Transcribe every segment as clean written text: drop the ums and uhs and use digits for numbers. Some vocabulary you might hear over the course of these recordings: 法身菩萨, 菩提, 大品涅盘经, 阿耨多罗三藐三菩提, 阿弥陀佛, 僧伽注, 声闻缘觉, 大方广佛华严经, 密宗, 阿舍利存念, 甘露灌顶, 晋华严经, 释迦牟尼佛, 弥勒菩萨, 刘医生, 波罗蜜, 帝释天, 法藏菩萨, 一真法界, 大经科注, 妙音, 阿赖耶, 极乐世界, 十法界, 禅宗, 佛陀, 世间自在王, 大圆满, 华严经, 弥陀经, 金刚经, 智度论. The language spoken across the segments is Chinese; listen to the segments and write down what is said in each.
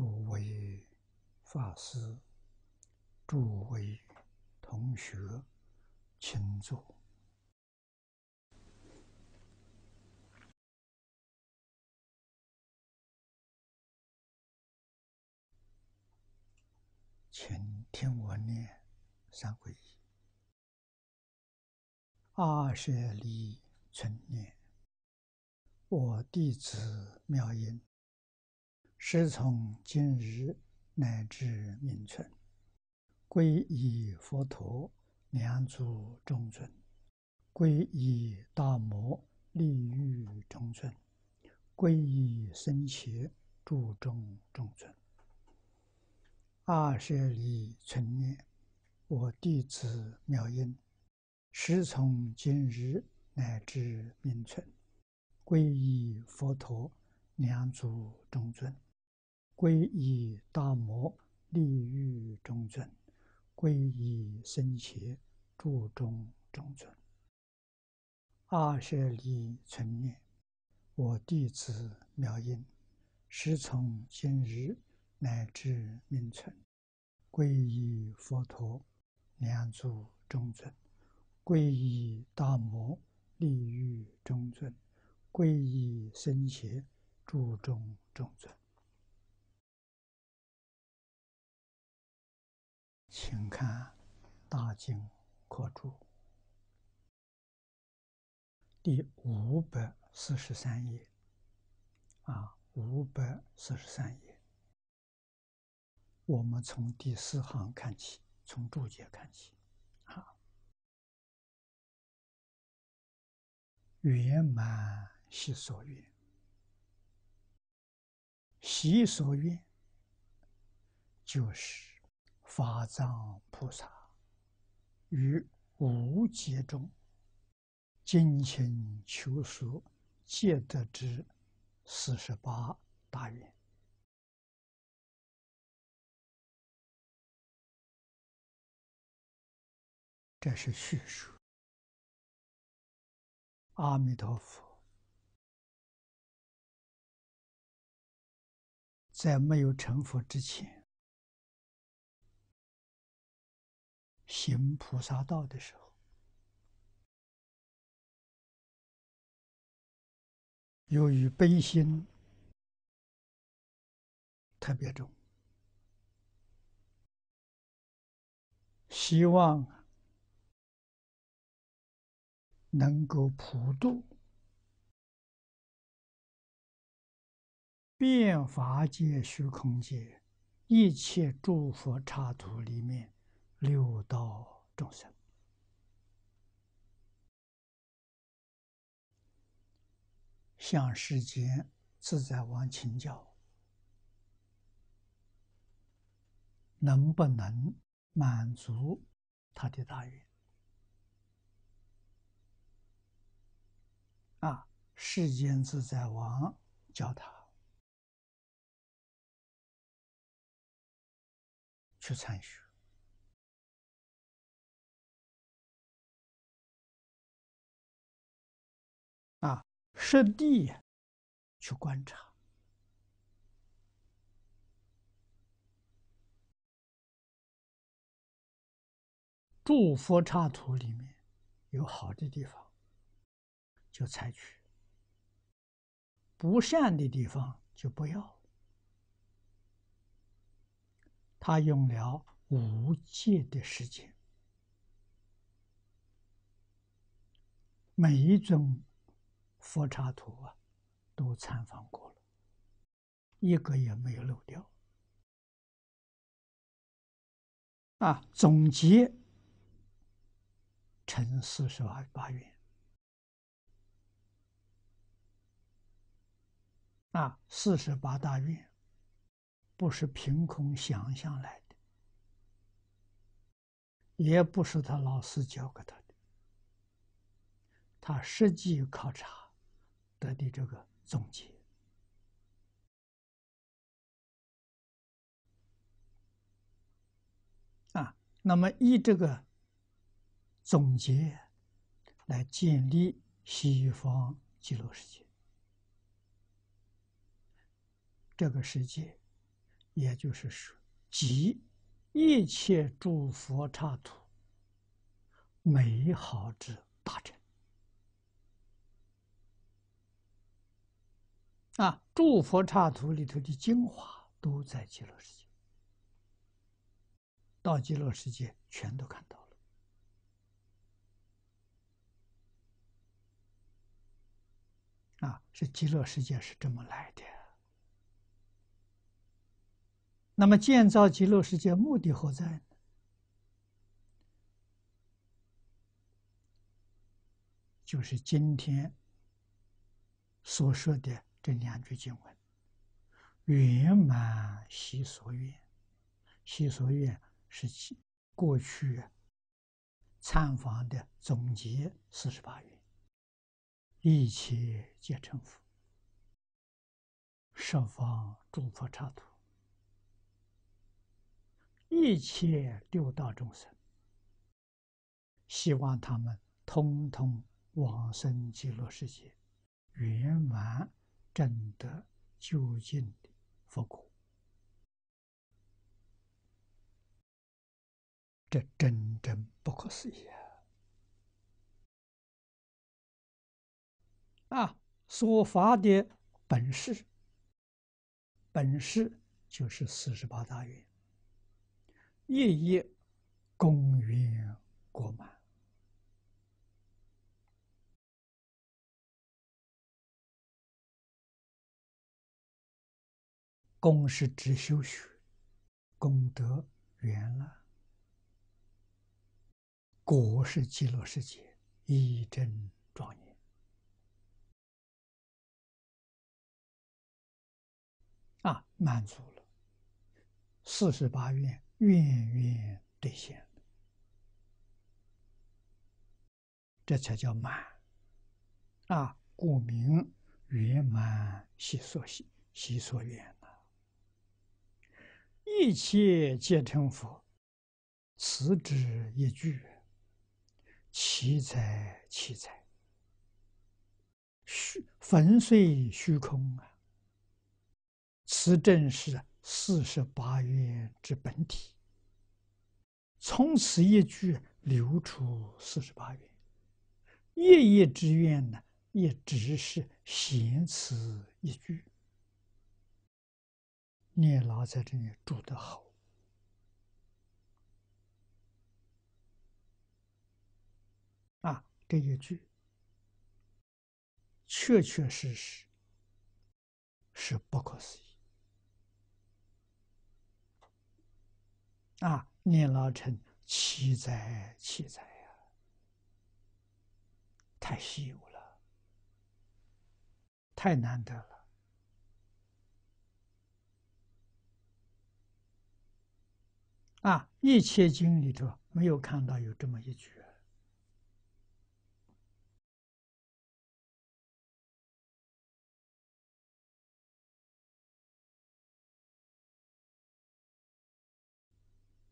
诸位法师、诸位同学，请坐。 请听我念三皈依。阿舍利存念，我弟子妙音，师从今日乃至命存，皈依佛陀两足中尊，皈依大摩利欲中尊，皈依僧伽注中中尊。 阿舍利存念，我弟子妙音，师从今日乃至命存，皈依佛陀两足中尊，皈依大摩利欲中尊，皈依僧伽注中中尊。阿舍利存念，我弟子妙音，师从今日。 乃至命存，皈依佛陀，两足中尊；皈依大摩利欲中尊；皈依僧伽注中中尊。请看《大经科注》第543页，543页。 我们从第四行看起，从注解看起。圆满悉所愿，悉所愿就是法藏菩萨于无界中精勤求索，皆得之48大愿。 这是叙述阿弥陀佛在没有成佛之前行菩萨道的时候，由于悲心特别重，希望。 能够普度遍法界、虚空界一切诸佛刹土里面六道众生，向世间自在王请教，能不能满足他的大愿？ 世间自在王教他去参学，实地去观察，诸佛刹土里面有好的地方，就采取。 不善的地方就不要。他用了无界的时间，每一种佛刹土都参访过了，一个也没有漏掉。总结成48愿。 48大愿不是凭空想象来的，也不是他老师教给他的，他实际考察得的这个总结。那么依这个总结来建立西方极乐世界。 这个世界也就是说，集一切诸佛刹土美好之大成啊！诸佛刹土里头的精华都在极乐世界，到极乐世界全都看到了。 啊，是极乐世界是这么来的。那么建造极乐世界目的何在呢？就是今天所说的这2句经文：圆满习所愿，习所愿是其过去参访的总结48愿。 一切皆成佛，十方诸佛刹土，一切六道众生，希望他们通通往生极乐世界，圆满证得究竟的佛果。这真正不可思议啊！ 啊，说法的本事，本事就是48大愿，夜夜功圆果满。功是指修学，功德圆了；果是极乐世界一真庄严。 啊，满足了，48愿，愿愿兑现了，这才叫满。啊，故名圆满习所愿呐。一切皆成佛，此之一句，奇哉奇哉！粉碎虚空啊！ 此正是48愿之本体。从此一句流出48愿，夜夜之愿呢，也只是闲此一句。聂老在这里住得好啊，这一句确确实实是不可思议。 啊，念老称奇哉奇哉呀，太稀有了，太难得了。啊，一切经里头没有看到有这么一句。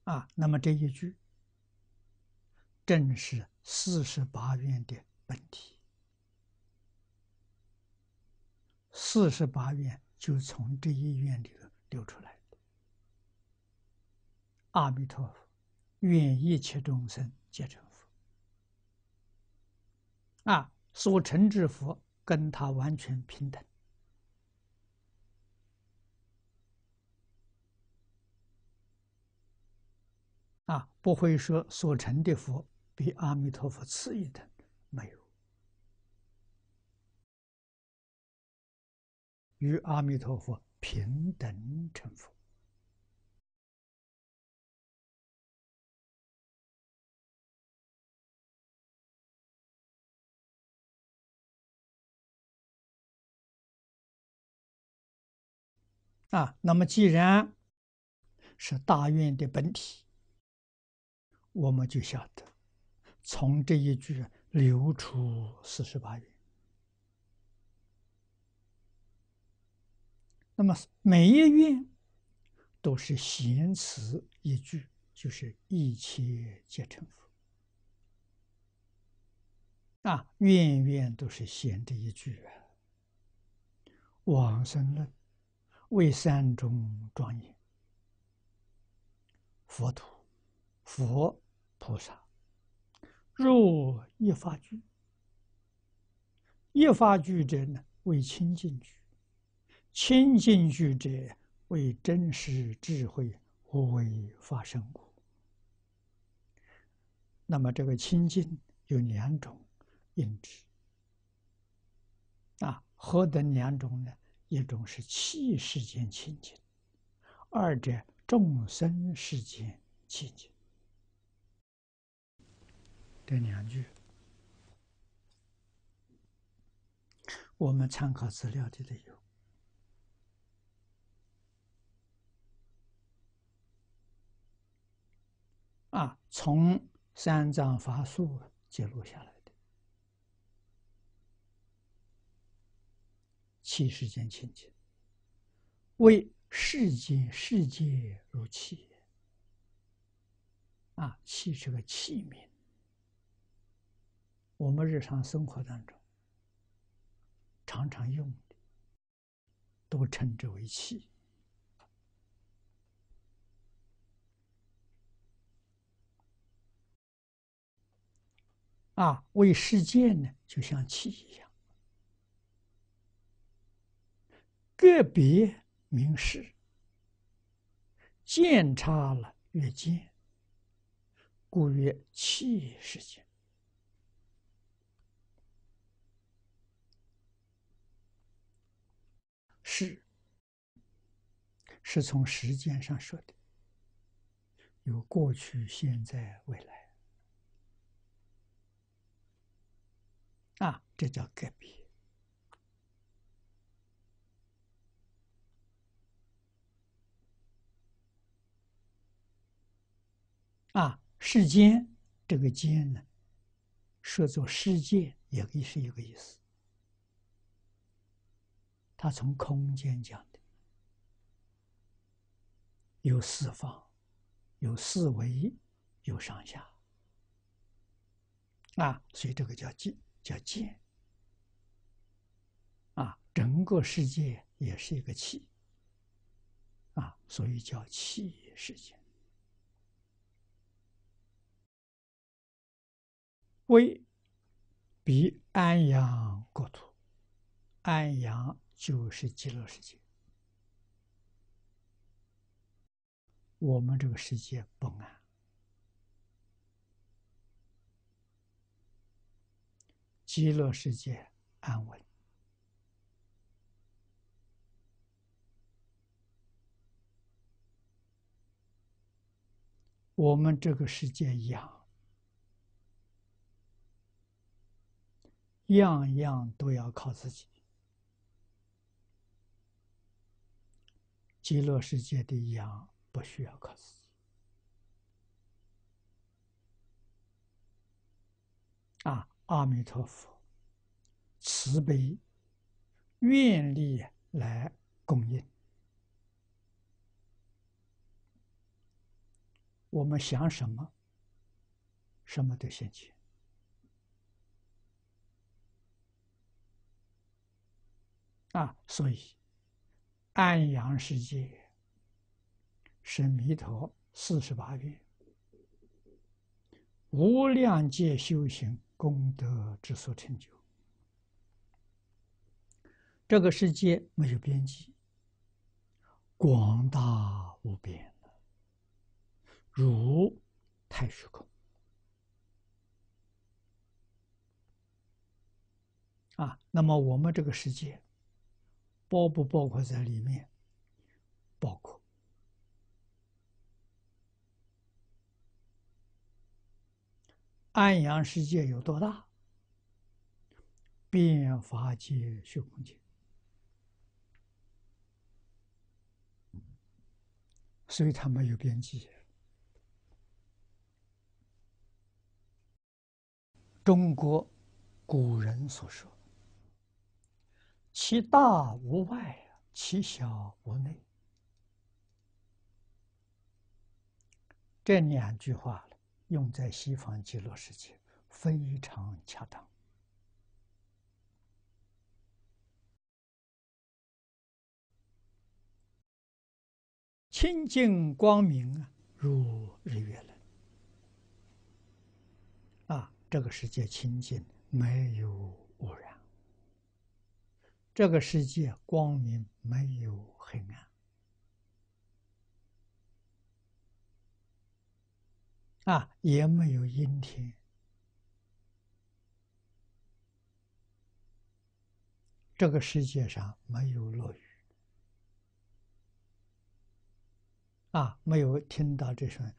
啊，那么这一句，正是48愿的本体。48愿就从这一愿里头流出来的。阿弥陀佛，愿一切众生皆成佛。啊，所成之佛跟他完全平等。 啊，不会说所成的佛比阿弥陀佛次一等，没有，与阿弥陀佛平等成佛。啊，那么既然是大愿的本体。 我们就晓得，从这一句流出48愿。那么每一愿都是闲词一句，就是一切皆成佛。啊，愿愿都是闲这一句啊。往生论为3种庄严，佛土、佛菩萨，若一法具，一法具者呢为清净具，清净具者为真实智慧无为法身故。那么这个清净有两种因质啊，何等两种呢？一种是器世间清净，二者众生世间清净。这两句，我们参考资料的内容。啊，从三藏法述记录下来的器世间清净，为世间世界如器。啊，器是个器皿。我们日常生活当中常常用的，都称之为器。啊，为世界呢，就像器一样。个别名士，见差了越见，故曰器世间。是从时间上说的，有过去、现在、未来啊，这叫个别啊。世间这个间呢，说作世界也是一个意思。他从空间讲的，有四方，有四维，有上下，啊，所以这个叫界，啊，整个世界也是一个气，啊，所以叫气世界。为彼安阳国土，安阳就是极乐世界，我们这个世界不安，极乐世界安稳我们这个世界样样都要靠自己，极乐世界的养不需要靠自己啊！阿弥陀佛，慈悲愿力来供应我们，想什么，什么都现前啊！所以安阳世界是弥陀48愿无量劫修行功德之所成就。这个世界没有边际，广大无边，如太虚空啊！那么我们这个世界包不包括在里面？包括安阳世界有多大？变法界、虚空界，所以它没有边际。中国古人所说，其大无外，其小无内，这两句话用在西方极乐世界非常恰当清净光明入日月轮。这个世界清净，没有污染；这个世界光明，没有黑暗。也没有阴天。这个世界上没有落雨。没有听到这声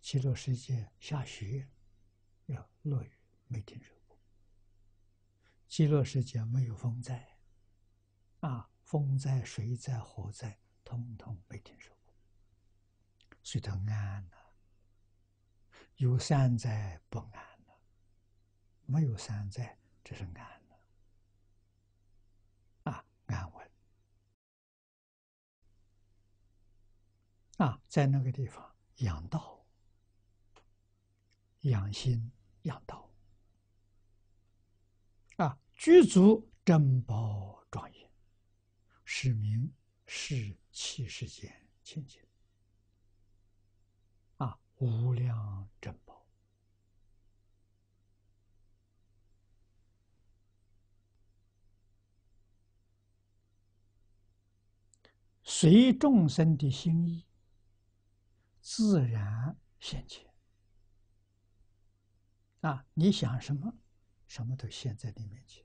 极乐世界下雪要落雨，没听说过。极乐世界没有风灾，风灾、水灾、火灾，统统没听说过。所以它安了。有三灾不安了，没有三灾，这是安了。安稳。在那个地方养道，养心养道。具足珍宝庄严，是名是器世间清净。无量珍宝，随众生的心意，自然现前。你想什么，什么都现在你面前。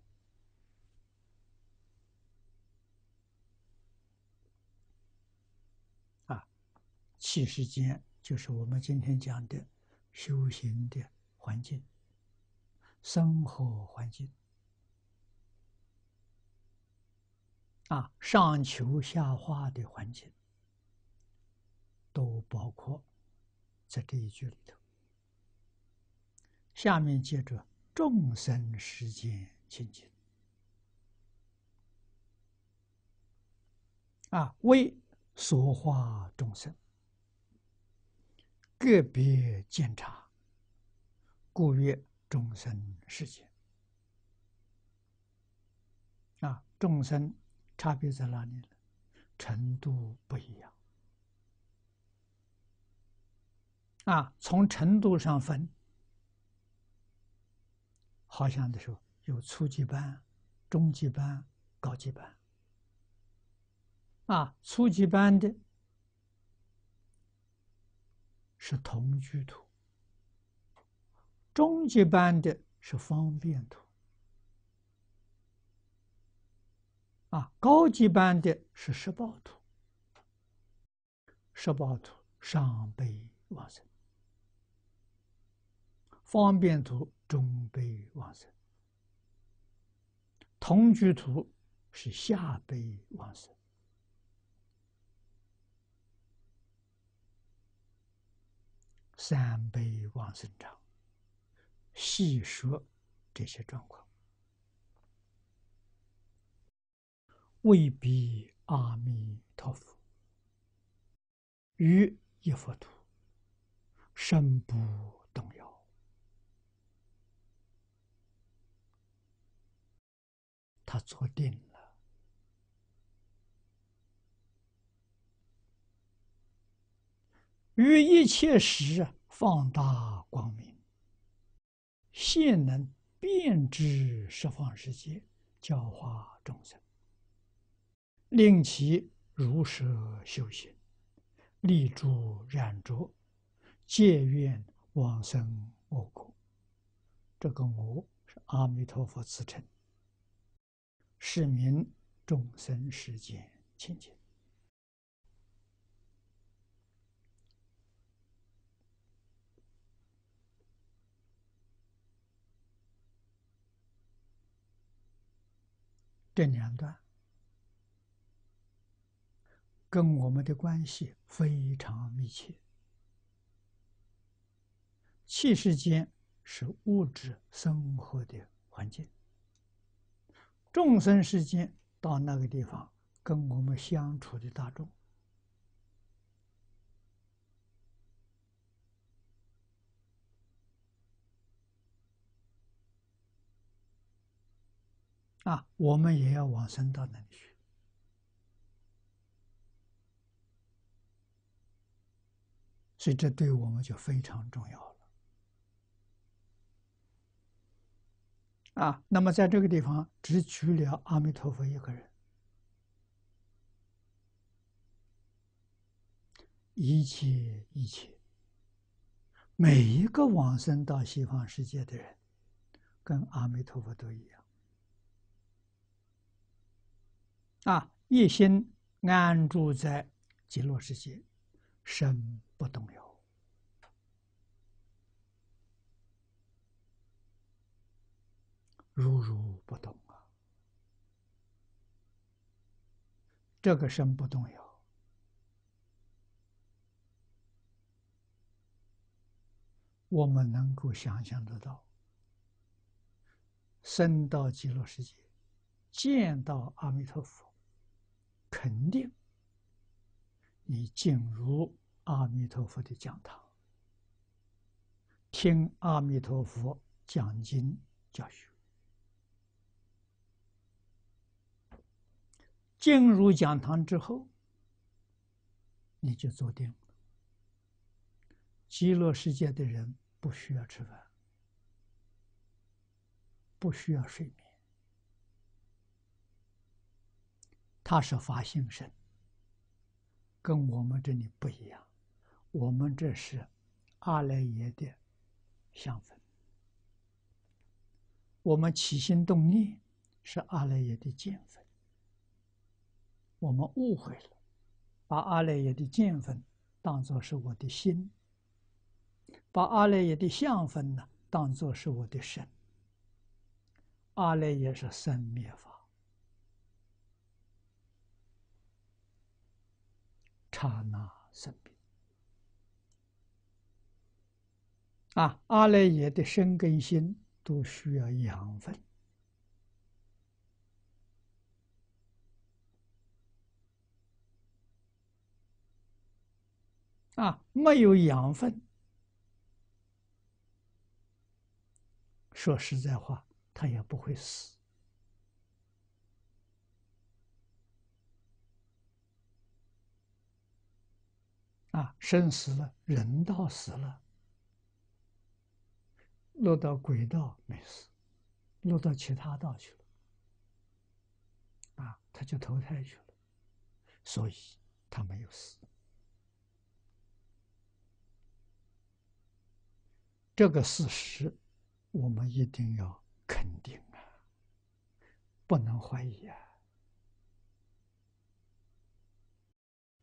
器世间。就是我们今天讲的修行的环境，生活环境，上求下化的环境，都包括在这一句里头。下面接着众生世间清净，为所化众生。个别检查，故曰众生世间。众生差别在哪里呢？程度不一样。从程度上分，好像的时候有初级班、中级班、高级班。初级班的。是同居土，中级班的是方便土，高级班的是十报土，十报土上辈往生，方便土中辈往生，同居土是下辈往生。三辈往生长，细说这些状况。为彼阿弥陀佛，于一佛土，身不动摇。他坐定了，于一切时。放大光明，现能遍知十方世界，教化众生，令其如实修行，立诸染浊，戒愿往生我国。这个我是阿弥陀佛自称，是名众生世间清净。这两段跟我们的关系非常密切。器世间是物质生活的环境，众生世间到那个地方跟我们相处的大众，我们也要往生到那里去。所以这对我们就非常重要了。那么在这个地方只举了阿弥陀佛一个人，一切，每一个往生到西方世界的人，跟阿弥陀佛都一样。一心安住在极乐世界，身不动摇。如如不动啊！这个身不动摇，我们能够想象得到，升到极乐世界，见到阿弥陀佛，肯定你进入阿弥陀佛的讲堂，听阿弥陀佛讲经教学。进入讲堂之后，你就坐定了。极乐世界的人不需要吃饭，不需要睡眠，他是法性身，跟我们这里不一样。我们这是阿赖耶的相分，我们起心动念是阿赖耶的见分。我们误会了，把阿赖耶的见分当作是我的心，把阿赖耶的相分呢当作是我的身。阿赖耶是生灭法，刹那生灭。阿赖耶的身跟心都需要养分。没有养分，说实在话，它也不会死。生死了，人道死了，落到鬼道没死，落到其他道去了，他就投胎去了，所以他没有死。这个事实，我们一定要肯定啊，不能怀疑啊。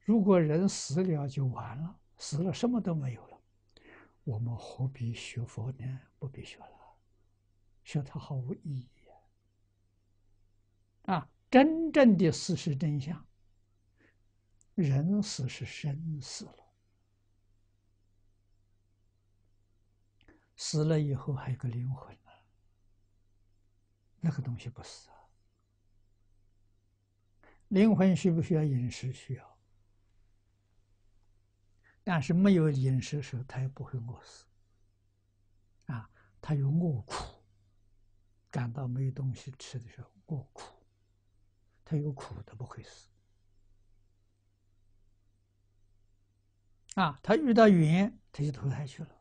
如果人死了就完了，死了什么都没有了，我们何必学佛呢？不必学了，学它毫无意义啊！真正的事实真相，人死是生死了。死了以后还有个灵魂呢，那个东西不死啊。灵魂需不需要饮食？需要，但是没有饮食的时候，它也不会饿死。它有饿苦，感到没有东西吃的时候饿苦，它有苦它不会死。它遇到缘，它就投胎去了。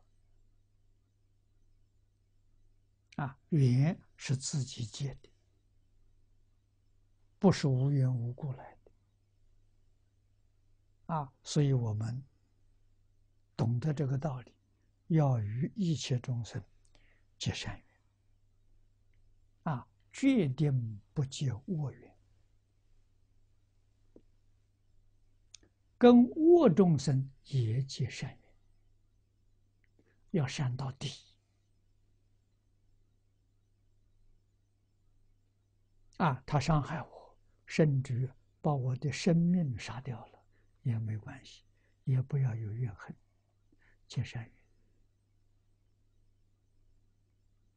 缘是自己结的，不是无缘无故来的。所以我们懂得这个道理，要与一切众生结善缘，决定不结恶缘。跟恶众生也结善缘，要善到底。他伤害我，甚至把我的生命杀掉了也没关系，也不要有怨恨，结善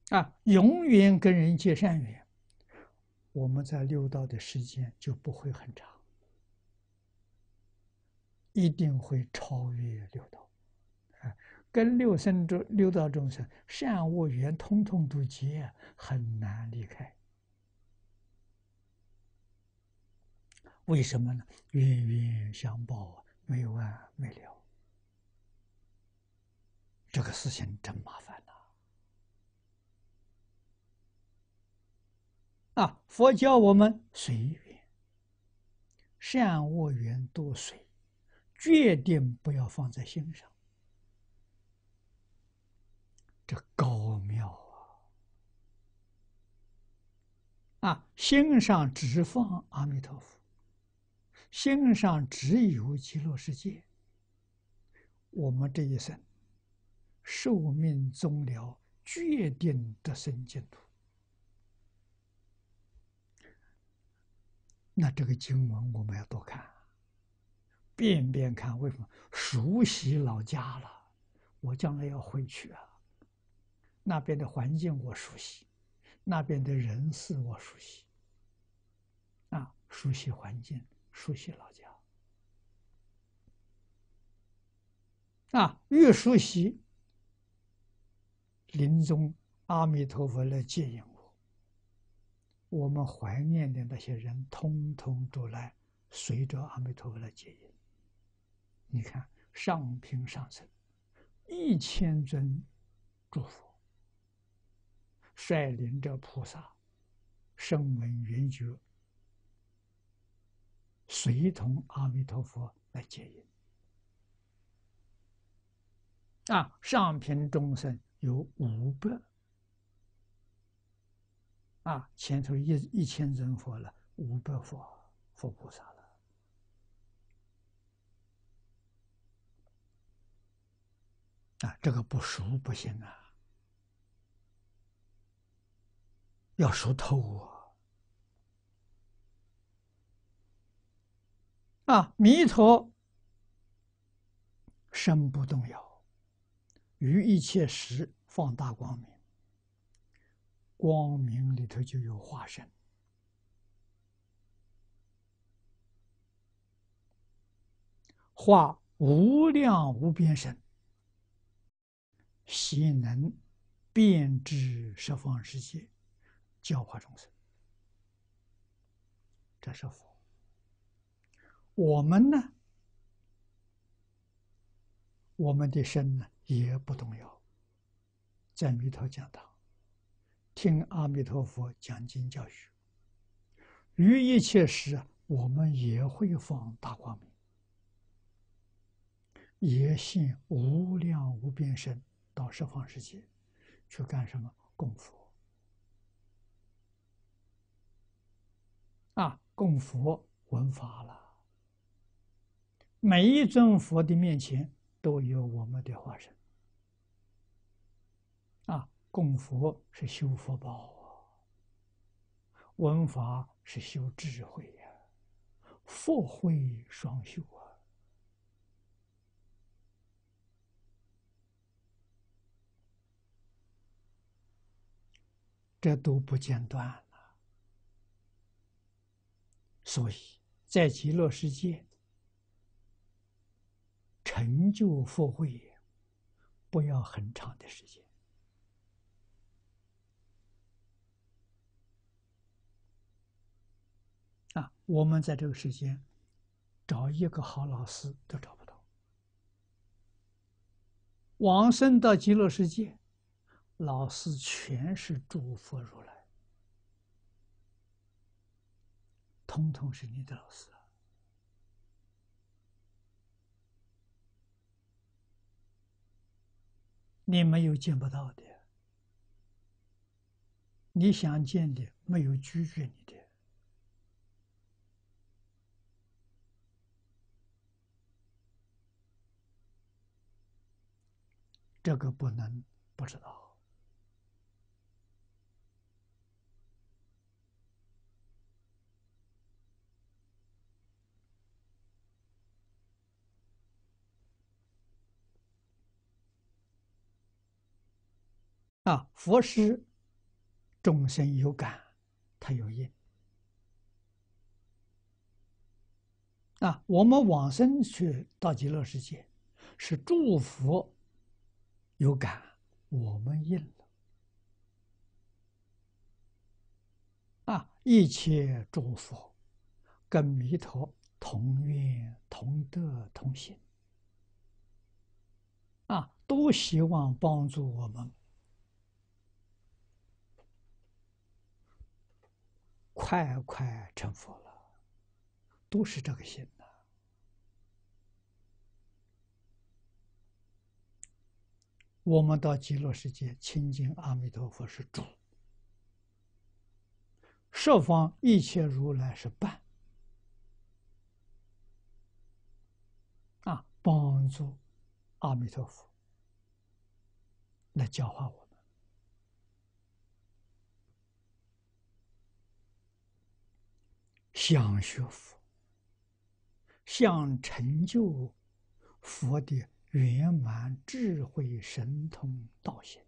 缘。永远跟人结善缘，我们在六道的时间就不会很长，一定会超越六道。跟六道众生善恶缘通通都结，很难离开。为什么呢？冤冤相报，没完没了。这个事情真麻烦呐！啊，佛教我们随缘，善恶缘都随，决定不要放在心上。这高妙啊！啊，心上只放阿弥陀佛，心上只有极乐世界。 我们这一生，寿命终了，决定得生净土。那这个经文我们要多看，遍遍看。为什么？熟悉老家了，我将来要回去啊。那边的环境我熟悉，那边的人事我熟悉。啊，熟悉环境，熟悉老家。 啊，越熟悉，临终阿弥陀佛来接引我，我们怀念的那些人，通通都来随着阿弥陀佛来接引。你看，上品上生，1000尊诸佛率领着菩萨、声闻缘觉，随同阿弥陀佛来接引。 啊，上品众生有500，啊，前头1000尊佛了，500佛菩萨了，啊，这个不熟不行啊，要熟透啊！啊，弥陀身不动摇。 于一切时放大光明，光明里头就有化身。化无量无边身，悉能遍知十方世界，教化众生。这是佛。我们呢？我们的身呢？ 也不动摇，在弥陀讲堂听阿弥陀佛讲经教学，于一切时，我们也会放大光明，也信无量无边身到十方世界去干什么？供佛啊，供佛闻法了。每一尊佛的面前都有我们的化身。 啊，供佛是修福报啊，闻法是修智慧呀、啊，佛慧双修啊。这都不间断了、啊。所以在极乐世界成就佛慧，不要很长的时间。 啊，我们在这个世间找一个好老师都找不到。往生到极乐世界，老师全是诸佛如来，通通是你的老师啊！你没有见不到的，你想见的没有拒绝你的。 这个不能不知道啊！佛是众生有感，他有因啊。我们往生去到极乐世界，是祝福。 有感，我们应了啊！一切诸佛跟弥陀同愿、同德、同心啊，都希望帮助我们快快成佛了，都是这个心的。我们到极乐世界亲近阿弥陀佛是主，十方一切如来是伴。 帮助阿弥陀佛来教化我们，想学佛，想成就佛的圆满智慧、神通、道行。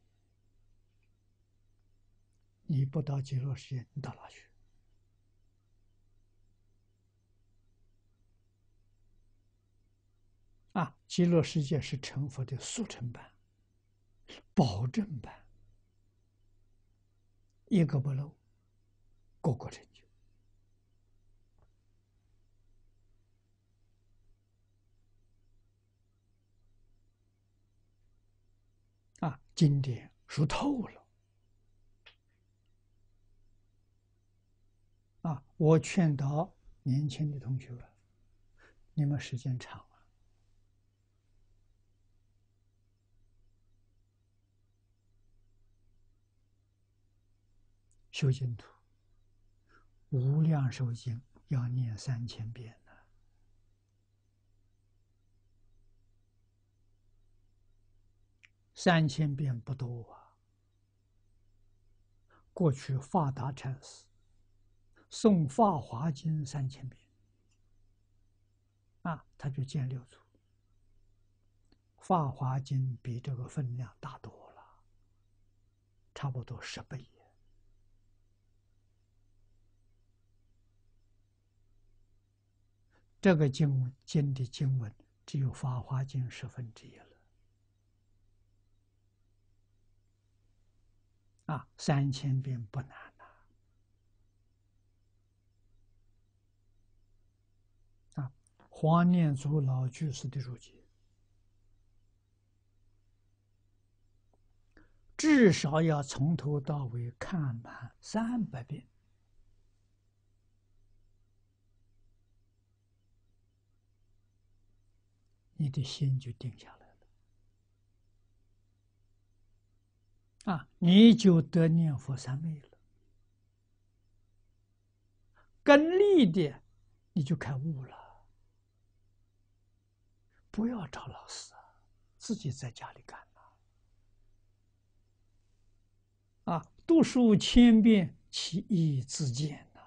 你不到极乐世界，你到哪去？ 啊，极乐世界是成佛的速成班、保证班，一个不漏，个个成就。啊，经典熟透了。啊，我劝导年轻的同学们，你们时间长。 修净土，无量寿经要念3000遍呢。3000遍不多啊。过去法达禅师诵《法华经》3000遍，啊，他就见六祖，《法华经》比这个分量大多了，差不多10倍。 这个经文只有《法华经》1/10了，啊，3000遍不难呐、啊，啊，黄念祖老居士的注解，至少要从头到尾看满300遍。 你的心就定下来了，啊，你就得念佛三昧了，根利的你就开悟了。不要找老师，自己在家里干呐。啊，读书1000遍，其义自见呐，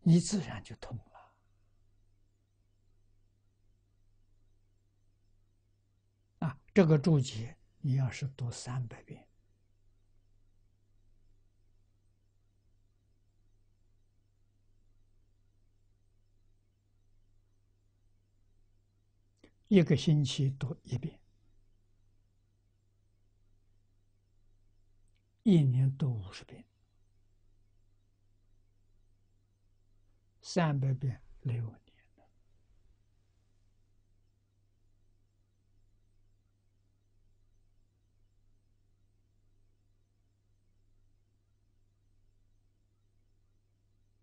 你自然就通了。 这个注解，你要是读300遍，一个星期读1遍，1年读50遍，300遍6年。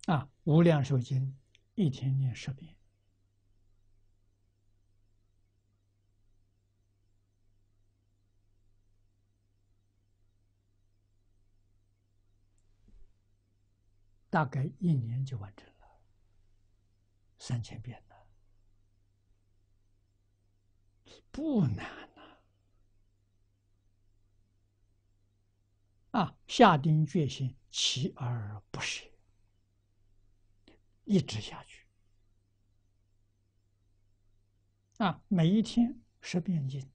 啊，《无量寿经》一天念10遍，大概1年就完成了，3000遍呢，不难呐、啊！啊，下定决心，锲而不舍。 一直下去，啊，每一天10遍经，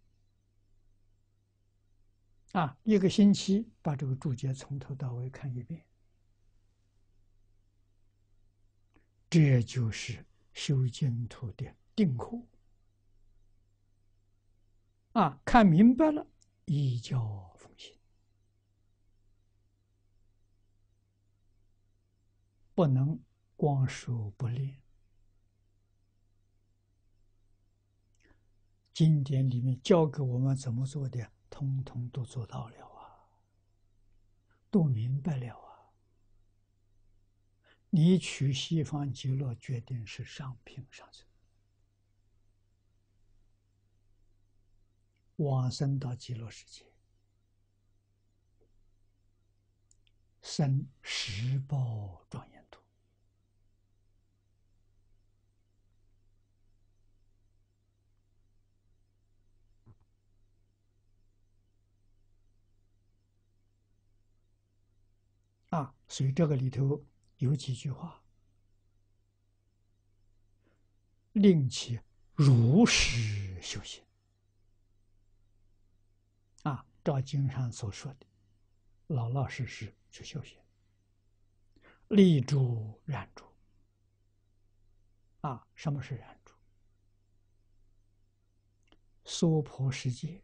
啊，一个星期把这个注解从头到尾看1遍，这就是修净土的定课。啊，看明白了，依教奉行，不能。 光说不练，经典里面教给我们怎么做的，通通都做到了啊，都明白了啊。你取西方极乐，决定是上品上生，往生到极乐世界，生十报庄严土。 啊，所以这个里头有几句话，令其如实修行。啊，照经上所说的，老老实实去修行，立住染住。啊，什么是染住？娑婆世界、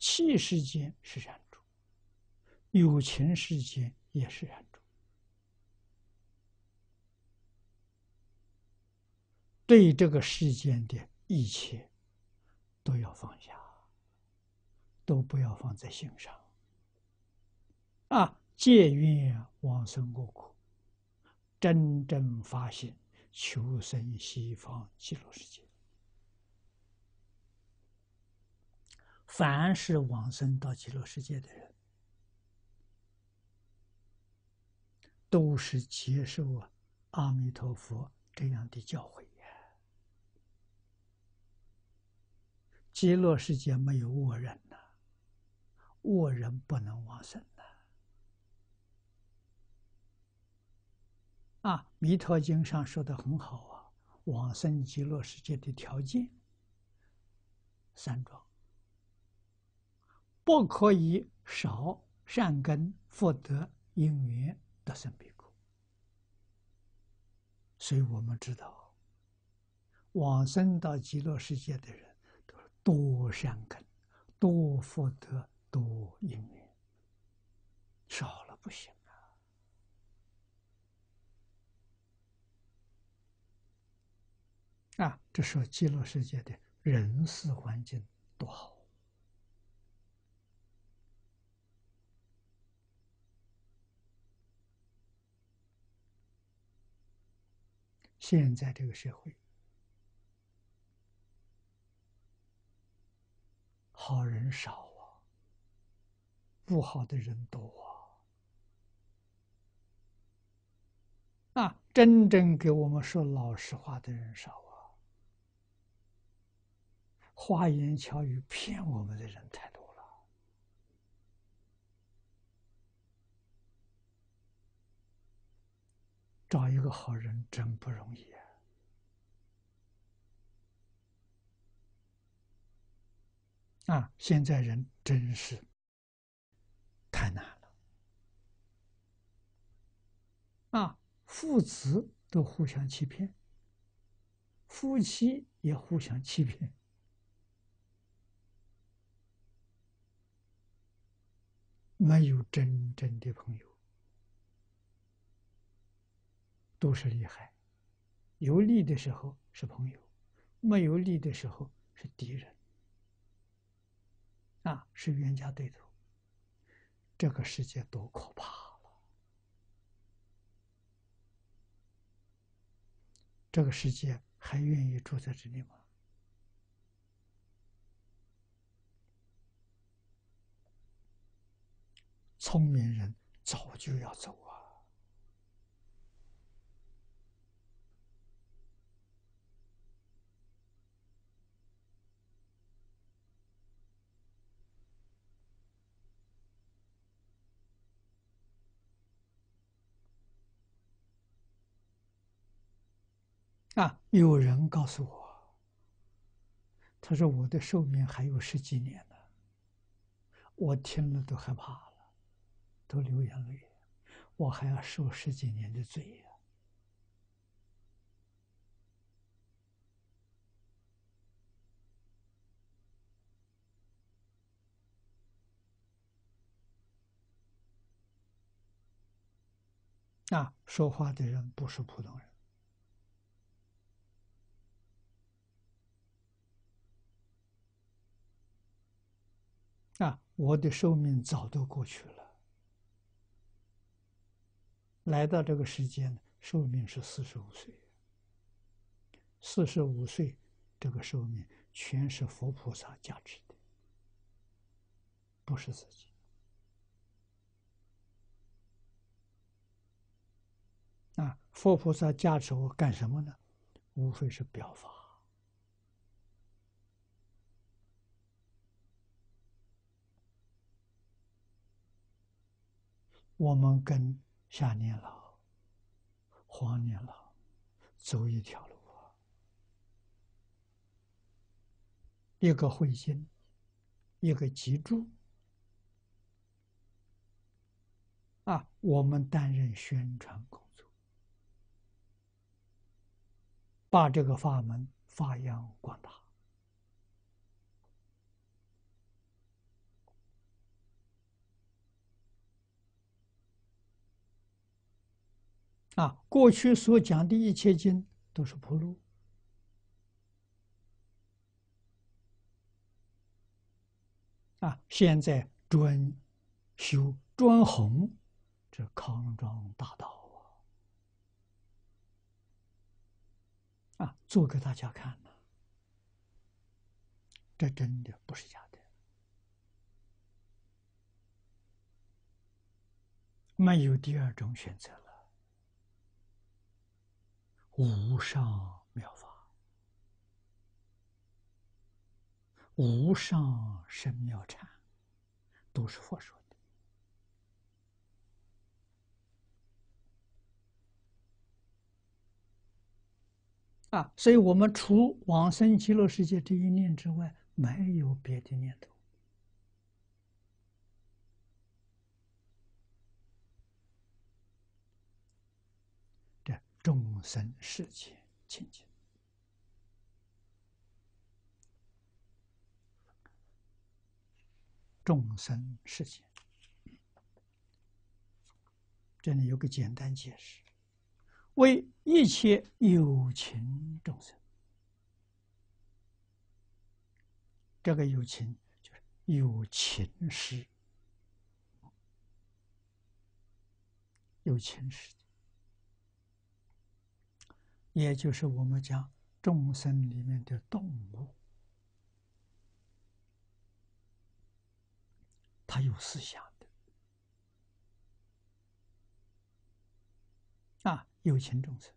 器世间是染住。 有情世间也是染住，对这个世间的一切都要放下，都不要放在心上。啊，借愿往生我国，真正发心求生西方极乐世界。凡是往生到极乐世界的人。 都是接受阿弥陀佛这样的教诲呀。极乐世界没有恶人呐、啊，恶人不能往生呐、啊。啊，《弥陀经》上说的很好啊，往生极乐世界的条件三桩，不可以少善根、福德、因缘。 得生彼国，所以我们知道，往生到极乐世界的人，都是多善根、多福德、多因缘，少了不行啊！啊，这时候极乐世界的人事环境多好。 现在这个社会，好人少啊，不好的人多啊。啊，真正给我们说老实话的人少啊，花言巧语骗我们的人太多了。找一个好人真不容易啊！啊，现在人真是太难了啊！父子都互相欺骗，夫妻也互相欺骗没有真正的朋友。 都是厉害，有利的时候是朋友，没有利的时候是敌人，啊，是冤家对头。这个世界多可怕了！这个世界还愿意住在这里吗？聪明人早就要走啊！ 啊！有人告诉我，他说我的寿命还有10几年呢。我听了都害怕了，都流眼泪。我还要受10几年的罪呀！啊，说话的人不是普通人。我的寿命早都过去了，来到这个世间，寿命是45岁。45岁这个寿命全是佛菩萨加持的，不是自己。啊，佛菩萨加持我干什么呢？无非是表法。我们跟夏年老、黄年老走一条路啊，一个慧心，一个脊柱啊，我们担任宣传工作，把这个法门发扬光大。啊，过去所讲的一切经都是铺路，啊，现在专修专弘这康庄大道啊，啊，做给大家看呢，这真的不是假的，没有第二种选择了。无上妙法，无上深妙禅，都是佛说的。啊，所以我们除往生极乐世界这一念之外，没有别的念头。众生世界清净，众生世界，这里有个简单解释：为一切有情众生。这个有情就是有情师，有情师。也就是我们讲众生里面的动物，它有思想的啊，有情众生，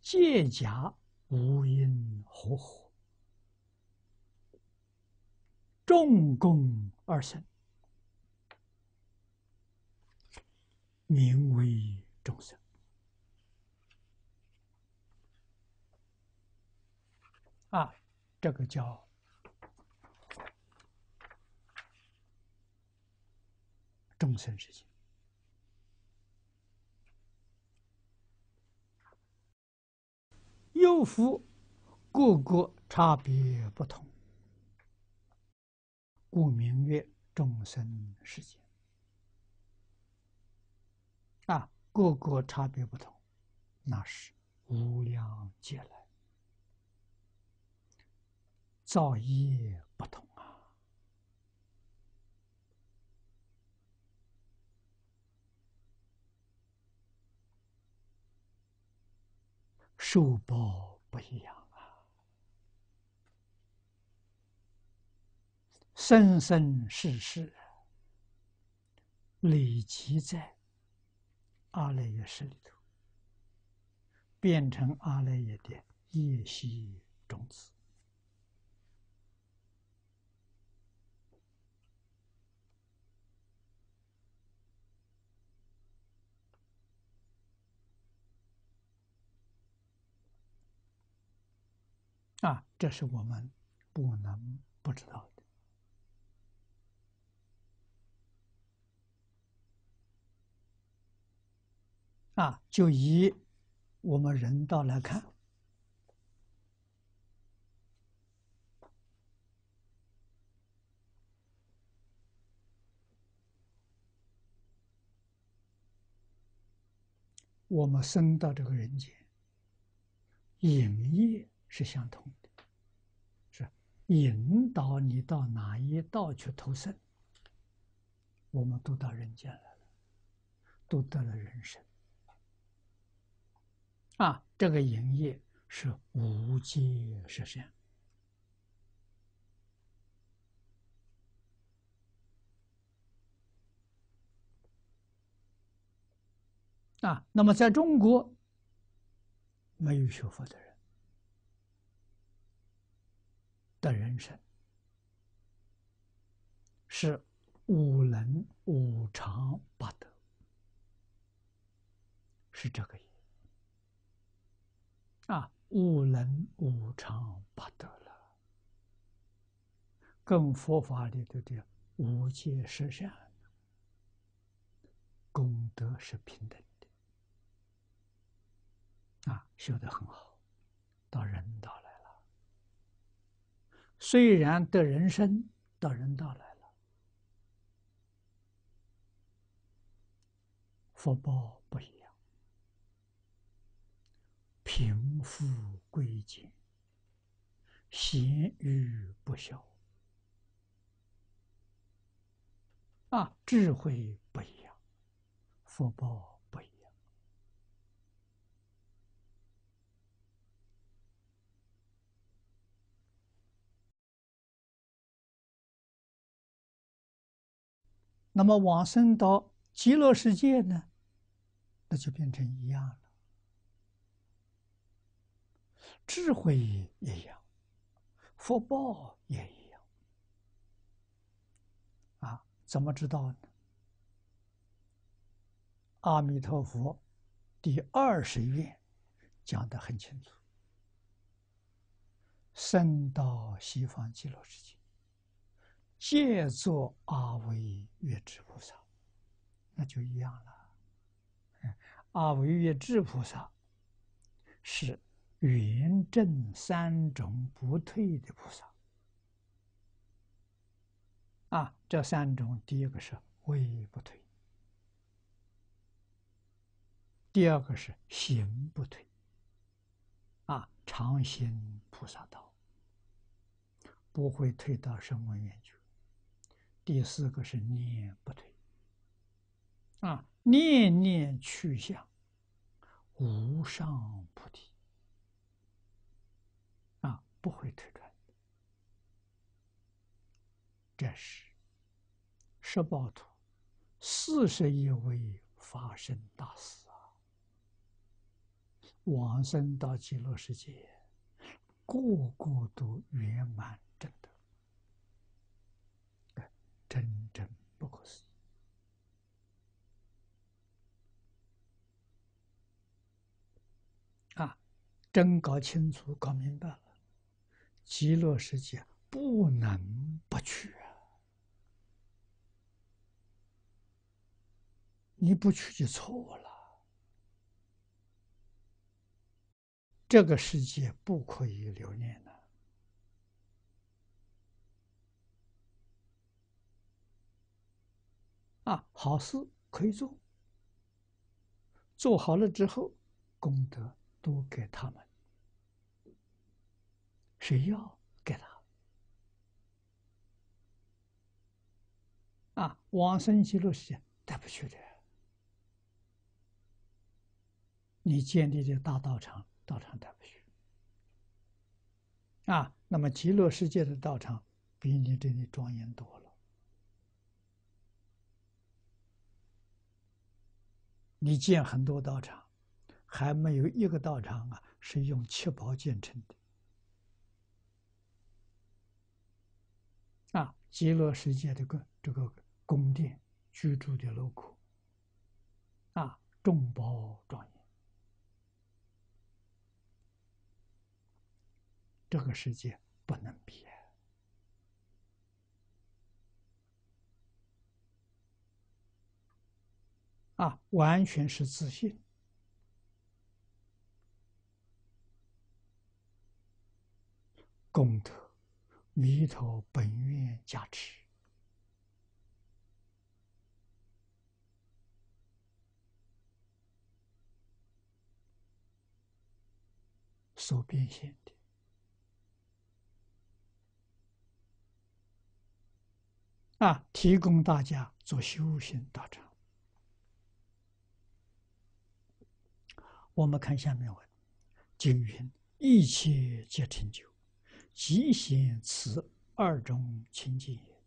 借假无因合伙，众共而生，名为众生。啊，这个叫众生世界。又复各国差别不同，故名曰众生世界。啊，各国差别不同，那是无量劫来造业不同啊，受报不一样啊，生生世世累积在阿赖耶识里头，变成阿赖耶的业习种子。啊，这是我们不能不知道的。啊，就以我们人道来看，我们生到这个人间，引业是相同的，是引导你到哪一道去投生，我们都到人间来了，都得了人身。啊，这个营业是无界实现。 啊，那么在中国，没有学佛的人的人生是五伦五常八德，是这个意思。啊，五伦五常八德了，跟佛法里头的无界十善功德是平等。 啊，修得很好，到人道来了。虽然得人身，到人道来了，福报不一样，贫富贵贱，贤愚不肖，啊，智慧不一样，福报。 那么往生到极乐世界呢，那就变成一样了，智慧也一样，福报也一样。啊，怎么知道呢？阿弥陀佛第20愿讲得很清楚：生到西方极乐世界。 借作阿惟越致菩萨，那就一样了。阿惟越致菩萨是圆证3种不退的菩萨。啊，这3种，第一个是位不退，第二个是行不退，啊，常行菩萨道，不会退到声闻缘觉。 第4个是念不退，啊，念念去向无上菩提，啊，不会退转。这是十八土41位发生大事啊，往生到极乐世界，个个都圆满正德。 真正不可思议啊！真搞清楚、搞明白了，极乐世界不能不去啊！你不去就错了。这个世界不可以留恋的。 啊，好事可以做，做好了之后，功德都给他们，谁要给他？啊，往生极乐世界带不去的，你建立的大道场，道场带不去。啊，那么极乐世界的道场比你这里庄严多了。 你建很多道场，还没有一个道场啊是用7宝建成的。啊，极乐世界的这个宫殿居住的楼库，啊，众宝庄严。这个世界不能比。 啊，完全是自信。功德、弥陀本愿加持，所变现的。啊，提供大家做修行道场。我们看下面文，经云：一切皆成就，即显此二种清净也。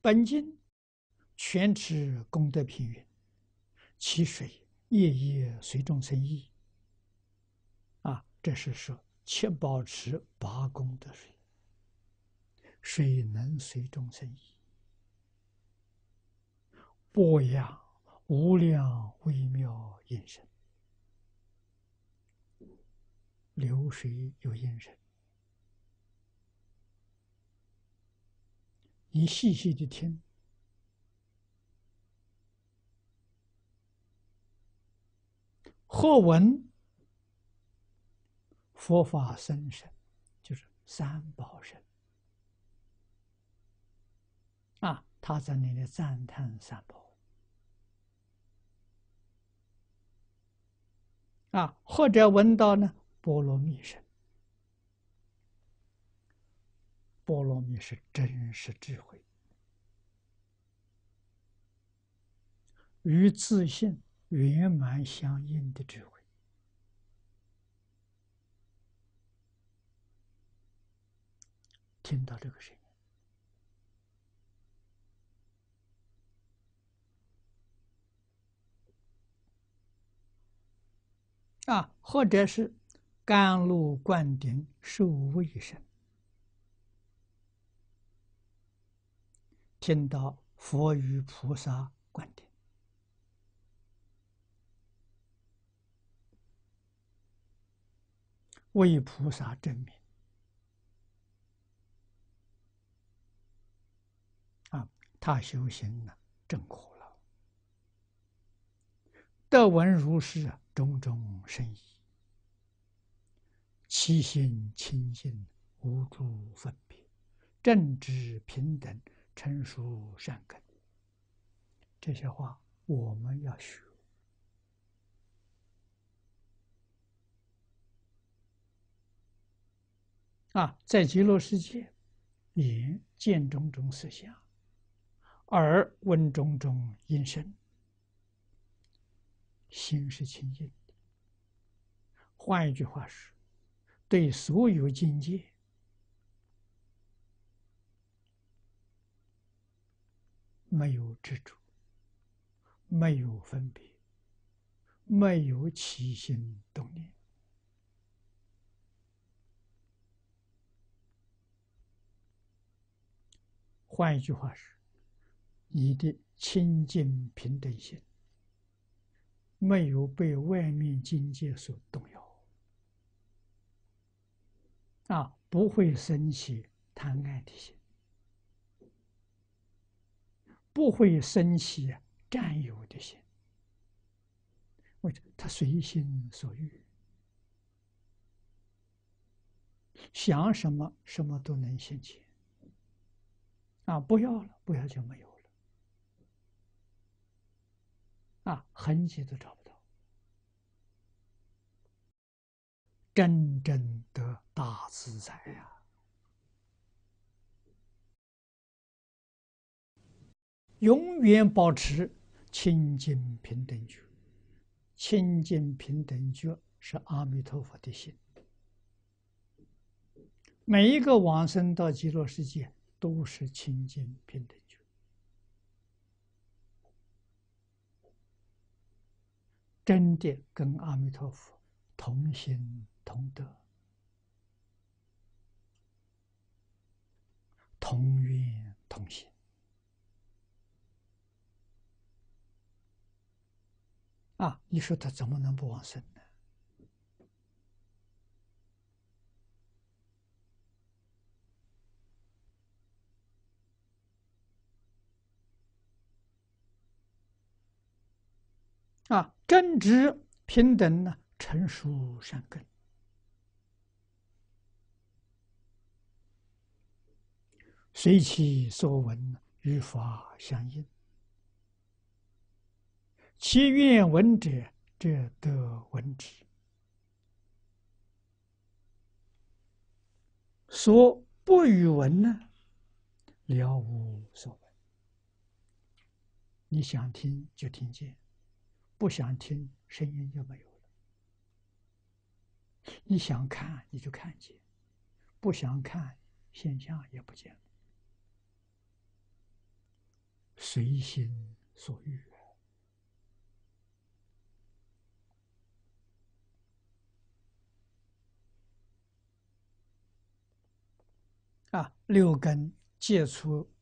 本经全持功德品云：“其水夜夜随众生意。”啊，这是说七宝池八功德水，水能随众生意，播养无量微妙音声。流水有音声。 你细细的听，或闻佛法三声，就是三宝声啊，他在那里赞叹三宝啊，或者闻到呢波罗蜜声。 波罗蜜是真实智慧，与自性圆满相应的智慧听到这个声音，啊，或者是甘露灌顶受味声。 听到佛与菩萨灌顶，为菩萨证明啊，他修行呢正果了。得闻如是种种深意，其心清净无诸分别，正直平等。 成熟善根，这些话我们要学啊！在极乐世界，眼见种种色相，耳闻种种音声，心是清净的。换一句话说，对所有境界。 没有执着，没有分别，没有起心动念，换一句话是，你的清净平等心没有被外面境界所动摇，啊，不会升起贪爱的心。 不会升起占有的心，为什么？他随心所欲，想什么什么都能现前。啊，不要了，不要就没有了。啊，痕迹都找不到，真正的大自在呀！ 永远保持清净平等觉，清净平等觉是阿弥陀佛的心。每一个往生到极乐世界都是清净平等觉，真的跟阿弥陀佛同心同德、同愿同心。 啊！你说他怎么能不往生呢？啊，正直平等呢，成熟善根，随其所闻，与法相应。 其愿闻者，这得闻之。所不与闻呢，了无所闻。你想听就听见，不想听声音就没有了。你想看你就看见，不想看现象也不见了。随心所欲。 六根接触，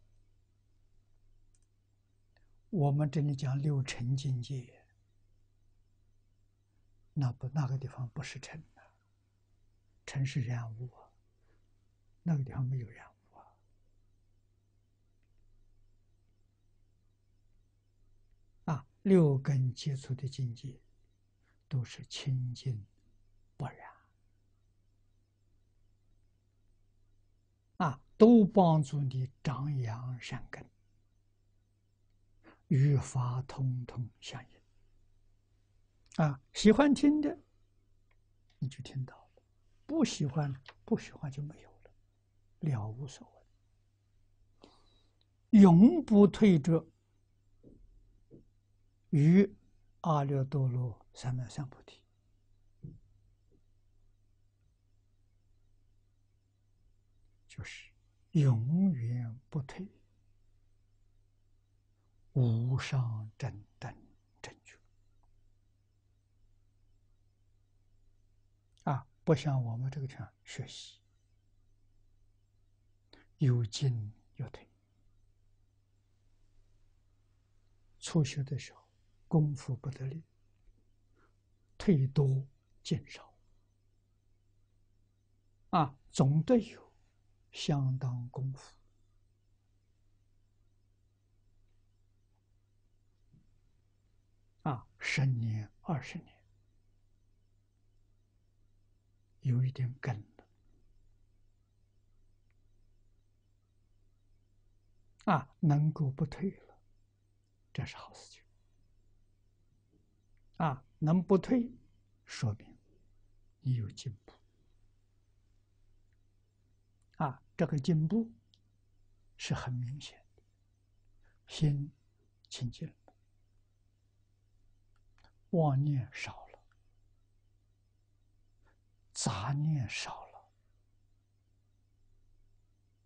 我们这里讲六尘境界，那个地方不是尘的，尘是染污啊，那个地方没有染污啊。六根接触的境界都是清净不染。 都帮助你长养善根，与法通通相应。喜欢听的你就听到了，不喜欢就没有了，了无所闻。永不退者，于阿耨多罗三藐三菩提。 就是永远不退，无上正等正觉不像我们这个地方学习，有进有退。初学的时候功夫不得力，退多进少总得有。 相当功夫10年、20年，有一点根了能够不退了，这是好事情能不退，说明你有进步。 这个进步是很明显的，心清净了，妄念少了，杂念少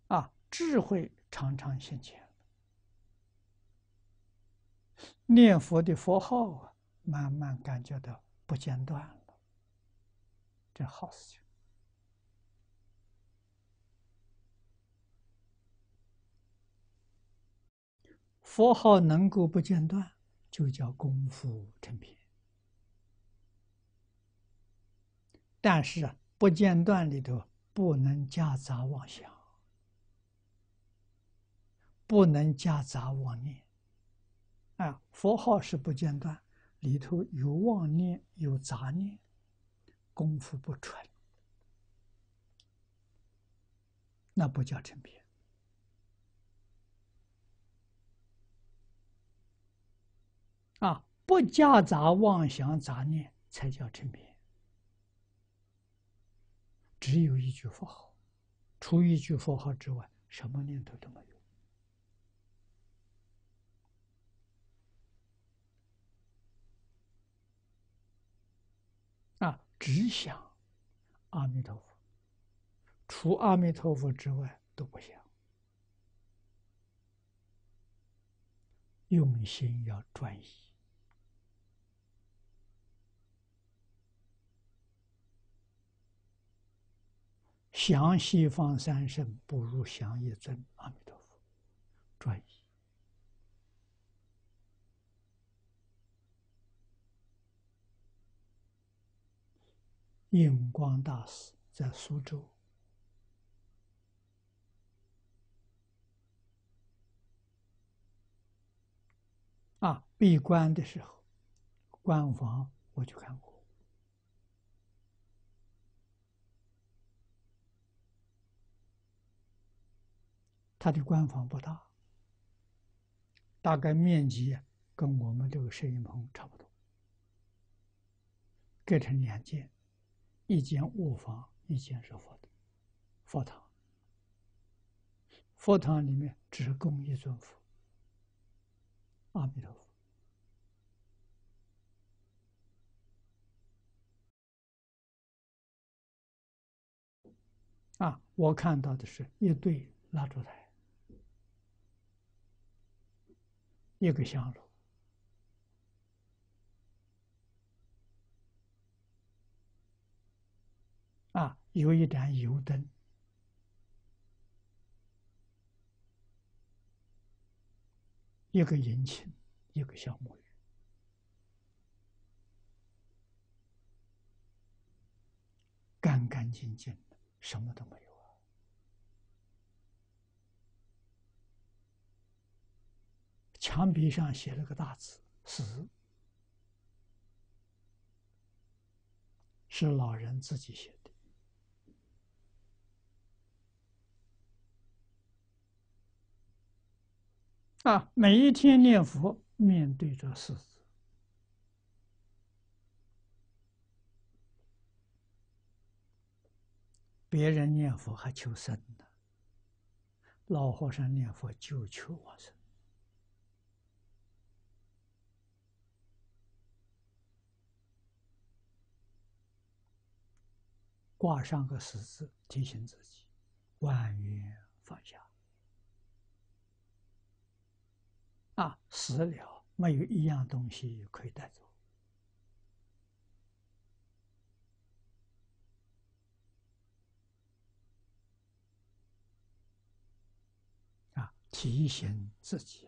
了，智慧常常现前了，念佛的佛号慢慢感觉到不间断了，这好事情。 佛号能够不间断，就叫功夫成片。但是不间断里头不能夹杂妄想，不能夹杂妄念。佛号是不间断，里头有妄念，有杂念，功夫不纯，那不叫成片。 不夹杂妄想杂念，才叫成片。只有一句佛号，除一句佛号之外，什么念头都没有。只想阿弥陀佛，除阿弥陀佛之外都不想。用心要专一。 想西方三圣，不如想一尊阿弥陀佛，专一。印光大师在苏州闭关的时候，关房我去看过。 他的官房不大，大概面积跟我们这个摄影棚差不多，改成2间，一间卧房，一间是佛堂。佛堂里面只供一尊佛，阿弥陀佛。 啊，我看到的是一对蜡烛台，一个香炉，啊，有一盏油灯，一个银磬，一个小木鱼。 干干净净的，什么都没有啊！墙壁上写了个大字“死”，是老人自己写的。啊，每一天念佛，面对着死。 别人念佛还求生呢，老和尚念佛就求往生。挂上个死字，提醒自己，万缘放下。啊，死了没有一样东西可以带走。 提醒自己，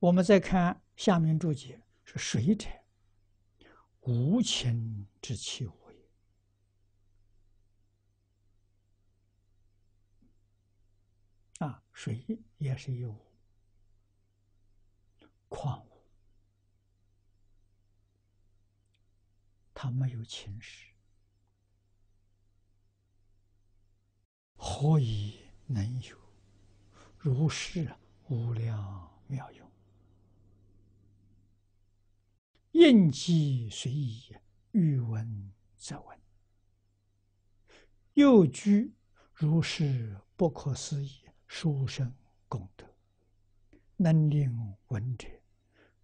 我们再看下面注解：是谁者，无情之器物也。啊，水也是一物，矿物。 它没有情识，何以能有如是无量妙用？应机随意，欲闻则闻。又居如是不可思议殊胜功德，能令闻者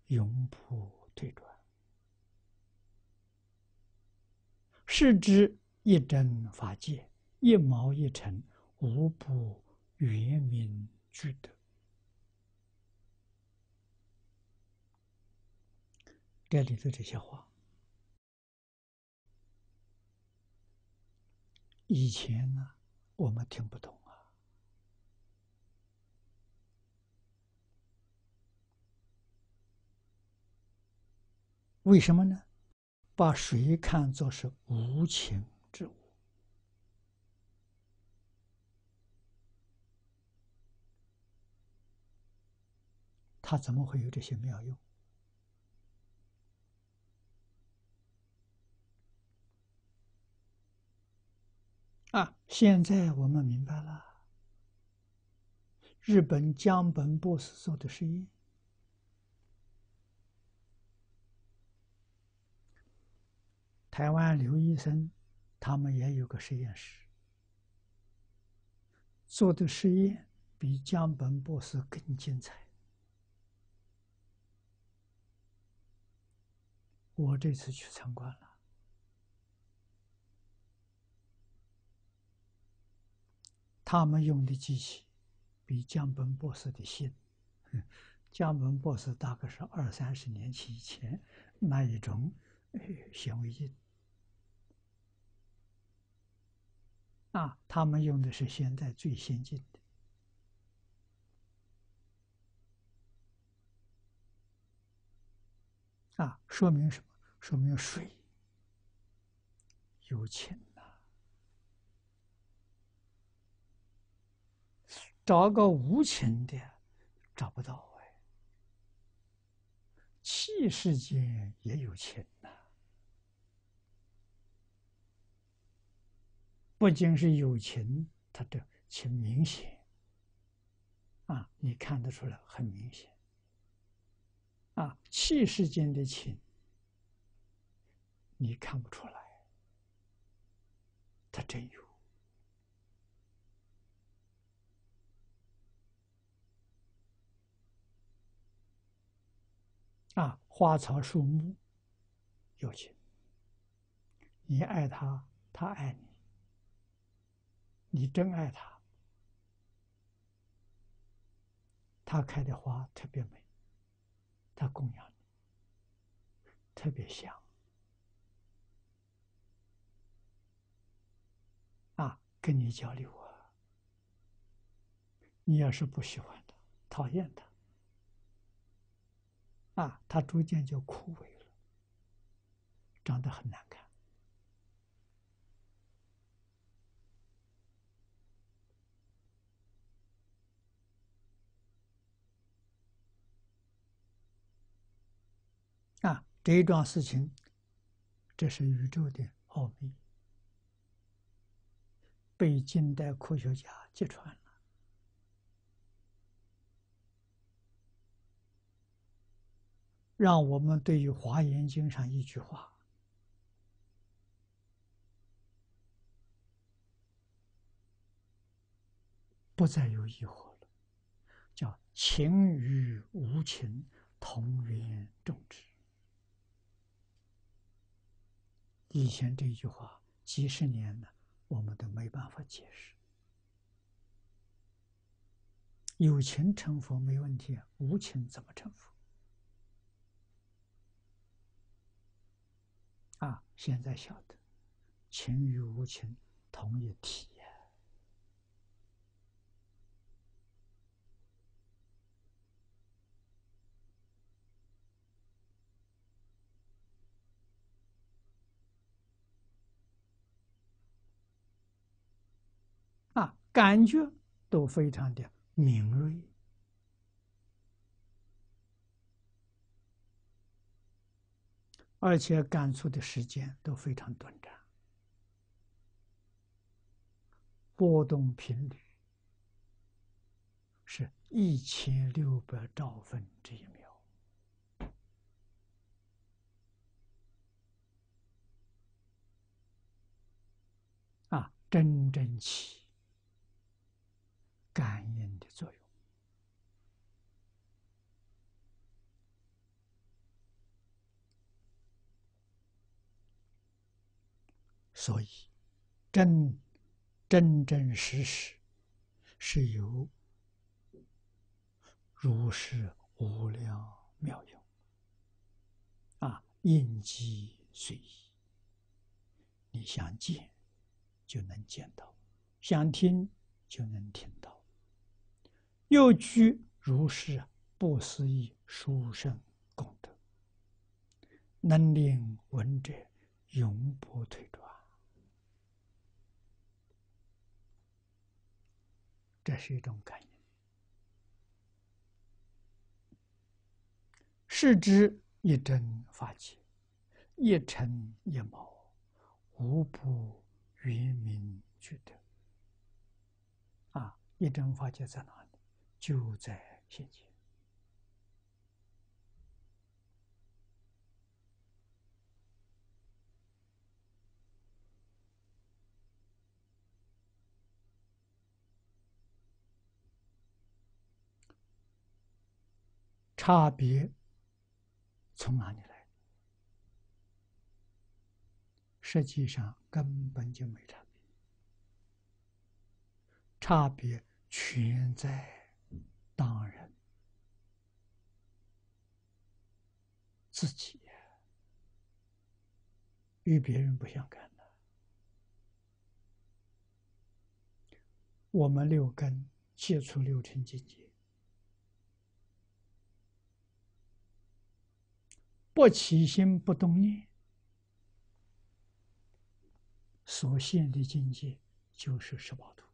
永不退转。 是知一真法界，一毛一尘，无不圆明具德。这里头这些话，以前呢，我们听不懂啊。为什么呢？ 把水看作是无情之物，它怎么会有这些妙用？啊，现在我们明白了，日本江本博士做的实验。 台湾刘医生，他们也有个实验室，做的实验比江本博士更精彩。我这次去参观了，他们用的机器比江本博士的新。江本博士大概是20、30年以前那一种显微镜。 啊，他们用的是现在最先进的。啊，说明什么？说明水有情呐、啊。找个无情的找不到哎。气世界也有情呐、啊。 不仅是有情，它的情明显，啊，你看得出来，很明显。啊，气世间的情，你看不出来，它真有。 啊，花草树木有情，你爱他，他爱你，你真爱他，他开的花特别美，他供养你，特别香。啊，跟你交流啊，你要是不喜欢他，讨厌他。 啊，它逐渐就枯萎了，长得很难看。啊，这一桩事情，这是宇宙的奥秘，被近代科学家揭穿了。 让我们对于《华严经》上一句话不再有疑惑了，叫“情与无情同源种植”。以前这句话几十年了，我们都没办法解释。有情成佛没问题，无情怎么成佛？ 啊，现在晓得，情与无情同一体呀。啊，感觉都非常的敏锐。 而且感触的时间都非常短暂，波动频率是1600兆分之一秒。啊，真正起感应的作用。 所以，真实是由如是无量妙用啊，应机随意。你想见就能见到，想听就能听到。又具如是不思议殊胜功德，能令闻者永不退转。 这是一种感应，是知一真法界，一尘一毛，无不圆明具德。啊，一真法界在哪里？就在现前。差别从哪里来？实际上根本就没差别，差别全在当人自己，与别人不相干的。我们六根接触六尘境界。 不起心不动念，所现的境界就是十八度。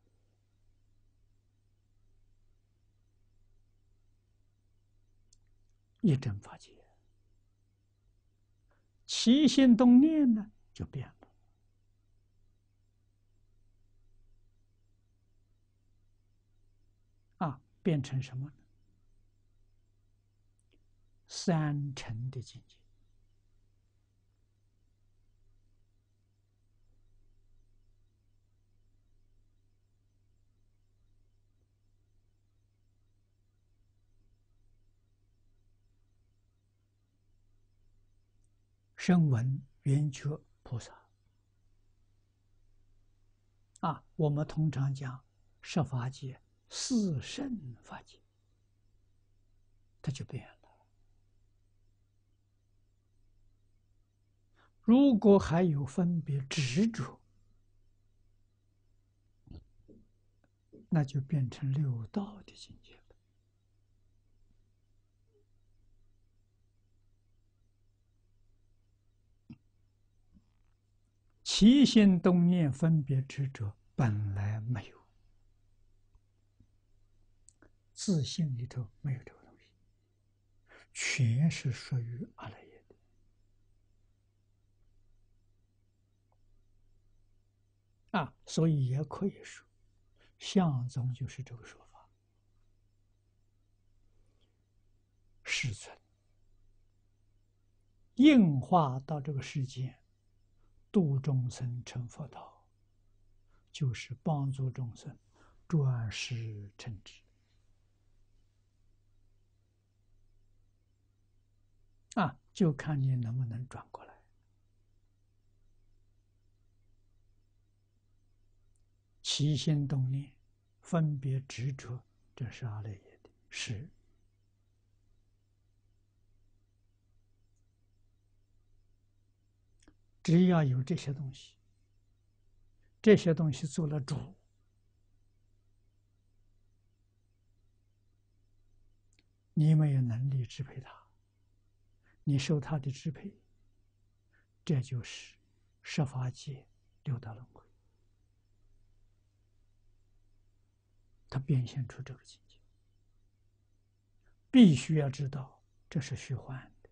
一真法界，起心动念呢就变了。啊，变成什么呢？三乘的境界。声闻缘觉菩萨啊，我们通常讲十法界四圣法界，它就变了。如果还有分别执着，那就变成六道的境界了。起心动念、分别执着本来没有，自性里头没有这个东西，全是属于阿赖耶的。啊，所以也可以说，相宗就是这个说法。世尊硬化到这个世间，度众生成佛道，就是帮助众生转识成智啊，就看你能不能转过来。起心动念、分别执着，这是阿赖耶的识。只要有这些东西，这些东西做了主，你没有能力支配它，你受它的支配，这就是十法界六道轮回，它变现出这个境界。必须要知道，这是虚幻的，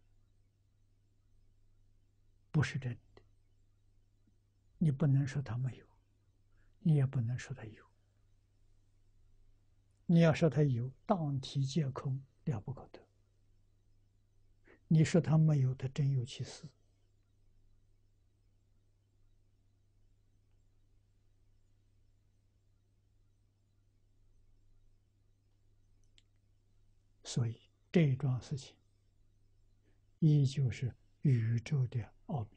不是真的。你不能说他没有，你也不能说他有。你要说他有，当体皆空，了不可得；你说他没有，他真有其事。所以这一桩事情，依旧是宇宙的奥秘。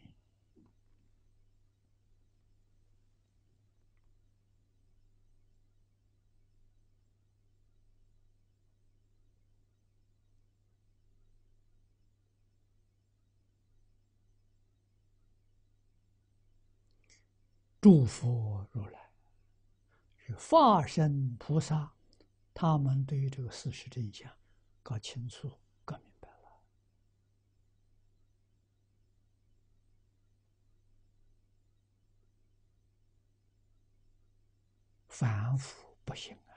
诸佛如来与法身菩萨，他们对于这个事实真相搞清楚、搞明白了，凡夫不行啊！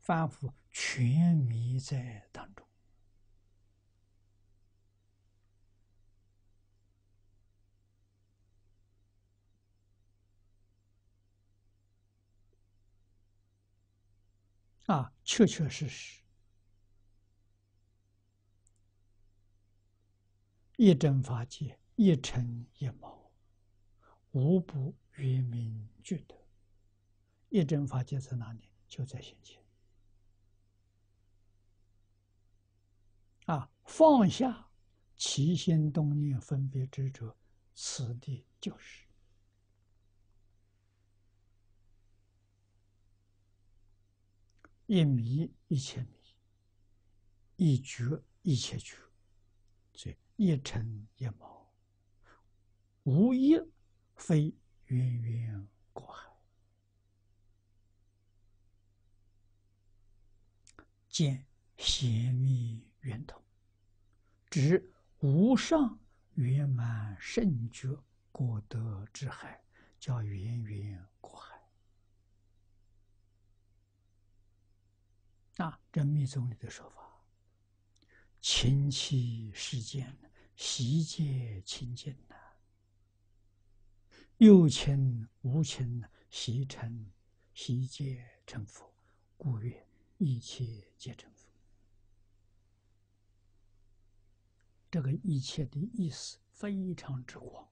凡夫全迷在当中。啊，确确实实，一真法界，一尘一毛，无不与民俱得。一真法界在哪里？就在心间。啊，放下起心动念、分别执着，此地就是。一迷一切迷，一觉一切觉，所以一尘一毛，无一非源源过海，见邪密圆通，执无上圆满圣觉果德之海，叫源源过海。啊，这密宗里的说法，勤其世间，习戒勤净呐，又勤无勤呐，习戒成佛，故曰一切皆成佛。这个一切的意思非常之广，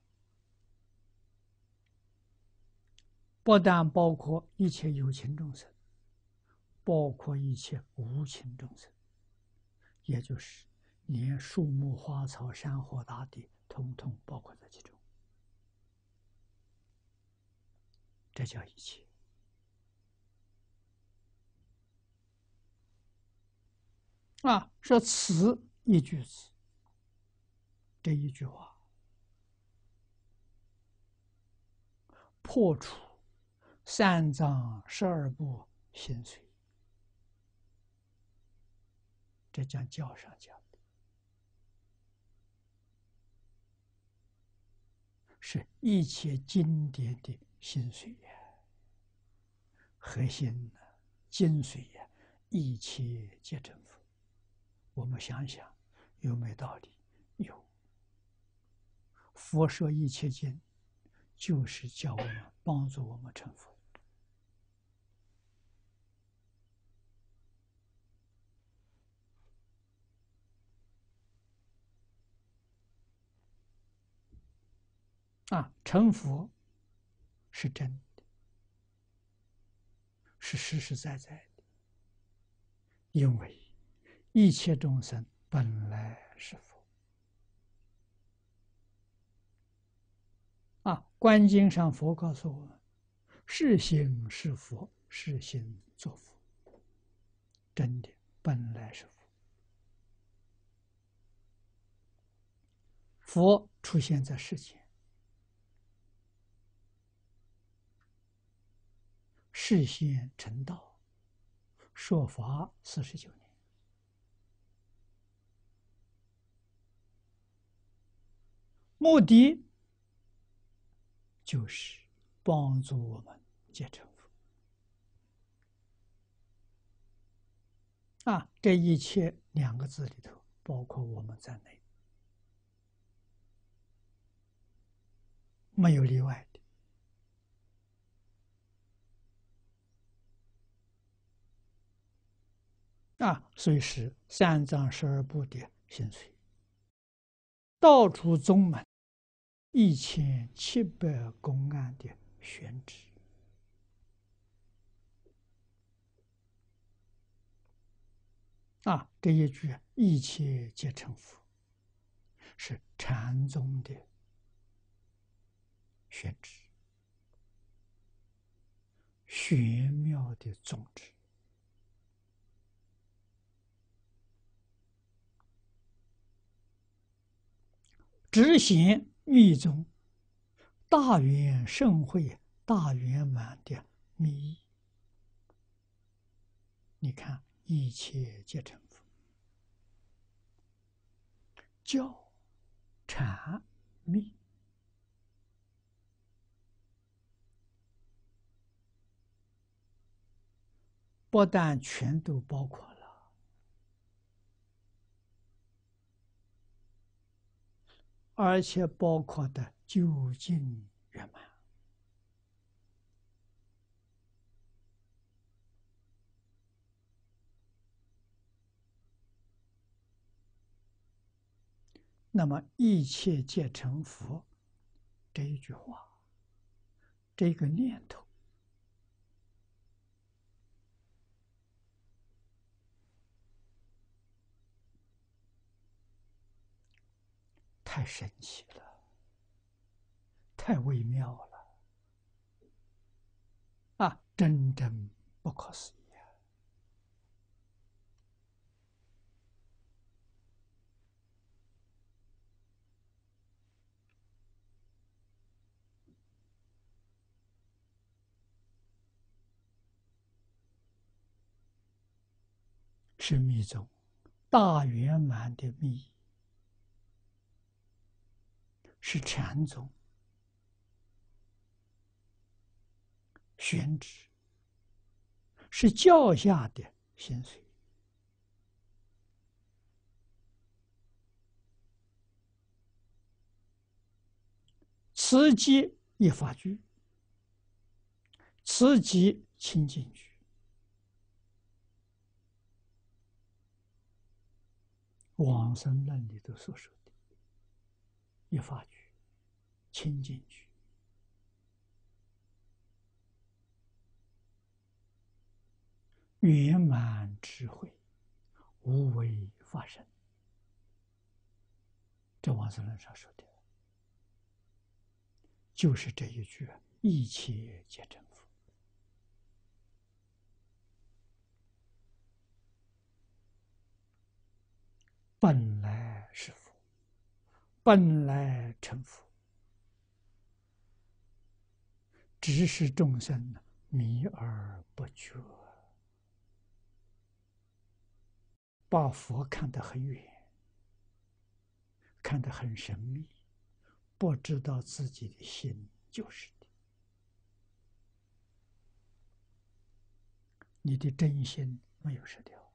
不但包括一切有情众生，包括一切无情众生，也就是连树木、花草、山河、大地，统统包括在其中。这叫一切。说此一句子，这一句话，破除三藏十二部心髓，这讲教上讲的，是一切经典的心髓呀，核心呢，精髓呀，一切皆成佛。我们想想，有没有道理？有。佛说一切经，就是教我们帮助我们成佛。成佛是真的，是实实在在的，因为一切众生本来是佛。观经上佛告诉我们，是心是佛，是心作佛，真的本来是佛。佛出现在世间，示现成道，说法49年。目的就是帮助我们皆成佛。这一切2个字里头，包括我们在内，没有例外的。所以是三藏十二部的心髓，道出宗门1700公案的选址，这一句一切皆成佛，是禅宗的选址，玄妙的宗旨。直显密宗大圆盛会大圆满的密意，你看一切皆成佛，教禅密，不但全都包括了，而且包括的究竟圆满。那么一切皆成佛这一句话，这个念头，太神奇了，太微妙了，真正不可思议是密宗大圆满的密意，是禅宗选址，是教下的心髓。此即一法句，此即清净句，往生论里都所说的。一法去，清净去。 圆满智慧，无为法身。这王思论上说的，就是这一句：一切皆真佛。本来是佛，本来成佛，只是众生迷而不觉。 把佛看得很远，看得很神秘，不知道自己的心就是的。你的真心没有失掉，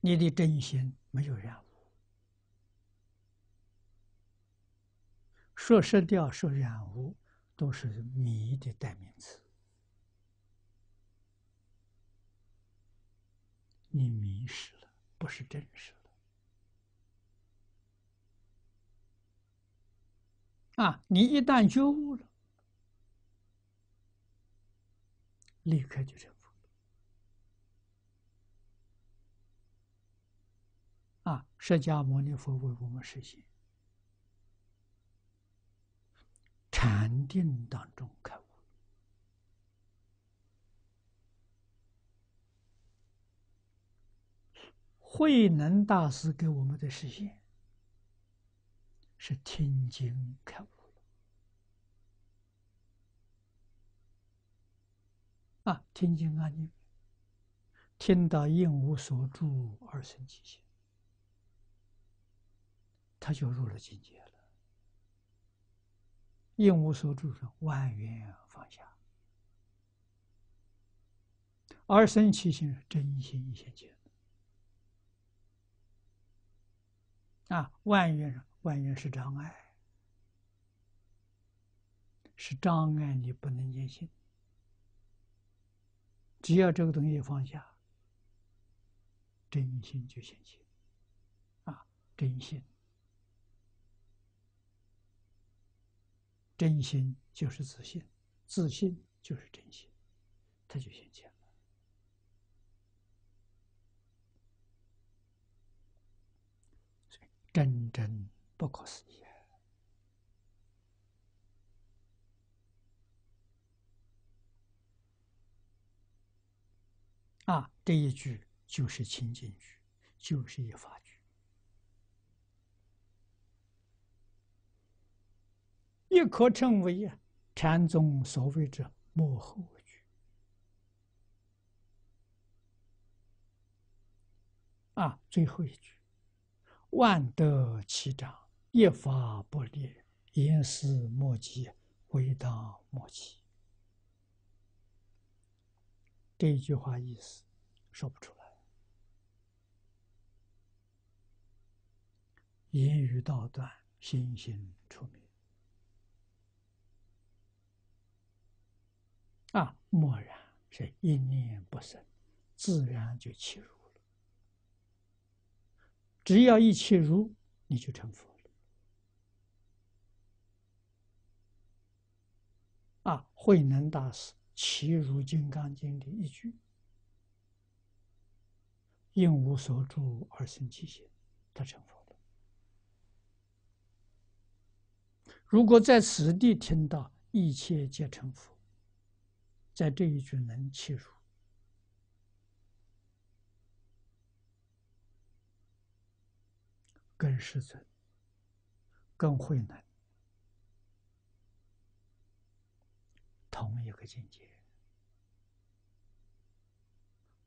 你的真心没有染污。说失掉、说染污，都是迷的代名词。 你迷失了，不是真实了啊！你一旦觉悟了，立刻就成佛了啊！释迦牟尼佛为我们实现禅定当中开悟。 慧能大师给我们的示现是听经开悟了啊，听经安静，听到应无所住而生其心，他就入了境界了。应无所住是万缘放下，而生其心是真心现前。 啊，万缘是障碍，是障碍，你不能坚信。只要这个东西放下，真心就显现。啊，真心就是自信，自信就是真心，它就显现了。 真正不可思议啊！这一句就是清净句，就是一法句。也可称为禅宗所谓之幕后句啊，最后一句。 万德齐长，一法不立，言思莫及，唯当莫欺。这一句话意思说不出来，言语道断，心性出名。啊，默然是一念不生，自然就契入。 只要一切如，你就成佛了。啊，慧能大师契入《金刚经》的一句“应无所住而生其心”，他成佛了。如果在此地听到“一切皆成佛”，在这一句能契入。 跟世尊，跟慧能，同一个境界，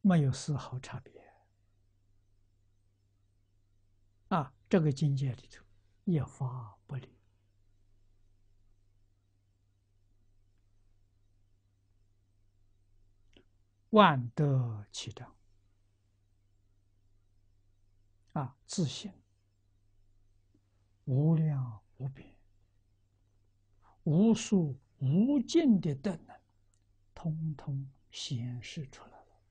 没有丝毫差别。啊，这个境界里头，一法不离。万德齐长。啊，自信。 无量无边、无数无尽的德能，通通显示出来了。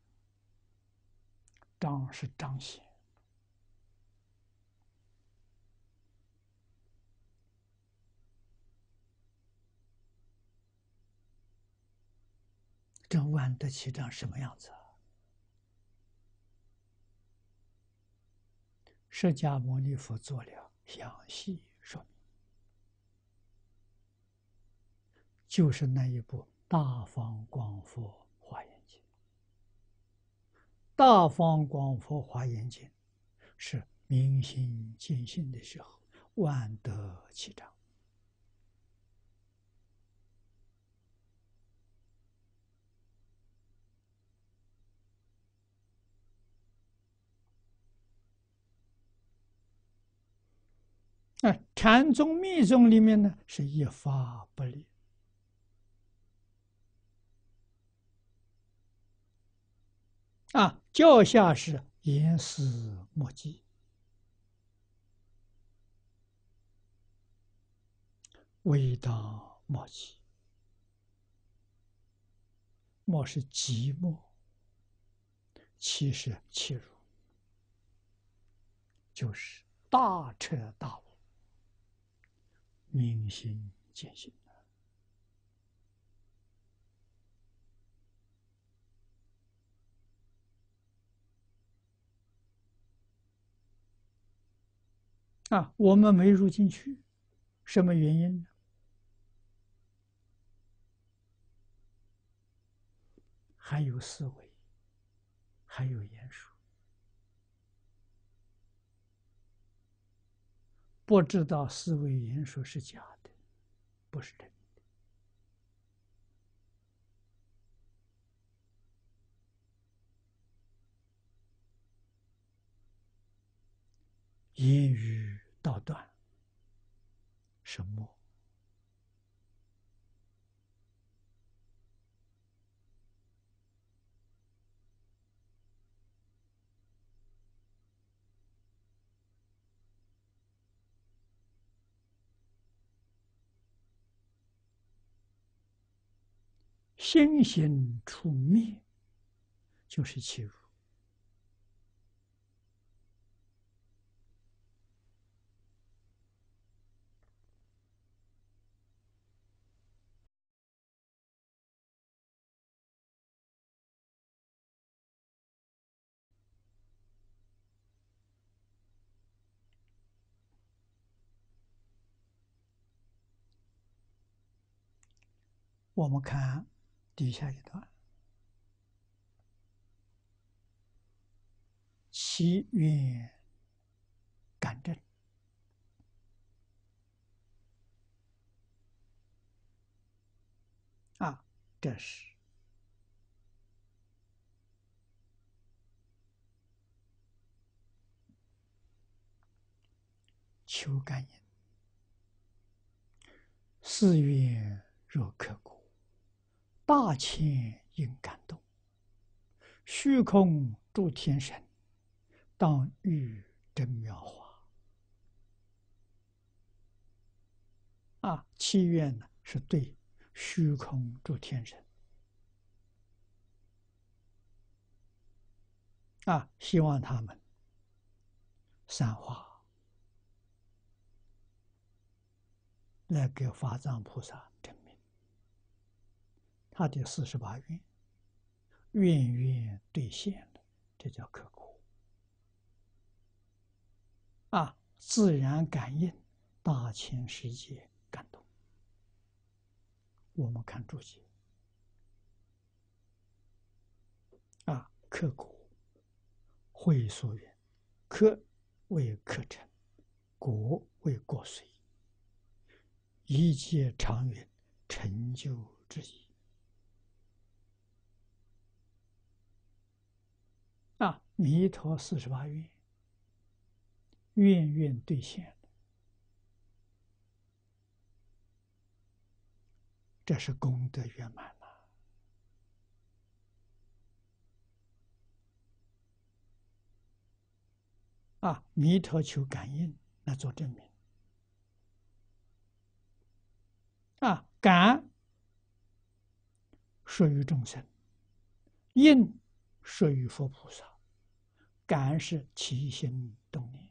彰是彰显，这万德齐章什么样子啊？释迦牟尼佛做了详细说明，就是那一部《大方广佛华严经》。《大方广佛华严经》是明心见性的时候，万德齐章。 禅宗、密宗里面呢，是一法不离。教下是言思莫及，唯当莫及。莫是寂寞，其是其如，就是大彻大悟。 明心见性我们没入进去，什么原因呢？还有思维，还有言说，不知道思维言说是假的，不是真的。言语道断是魔，心行出灭，就是其如。我们看 底下一段，其愿感证，这是求感应，四愿若可果。 大千应感动，虚空诸天神，当遇真妙华。七愿呢是对虚空诸天神，希望他们散化来给法藏菩萨证明。 他的48愿，愿兑现了，这叫可果。自然感应大千世界感动。我们看注解，可果会所缘，可为可成，果为果随，一切常远成就之意。 弥陀48愿，愿兑现了，这是功德圆满了。弥陀求感应来做证明。感属于众生，应属于佛菩萨。 感是起心动念，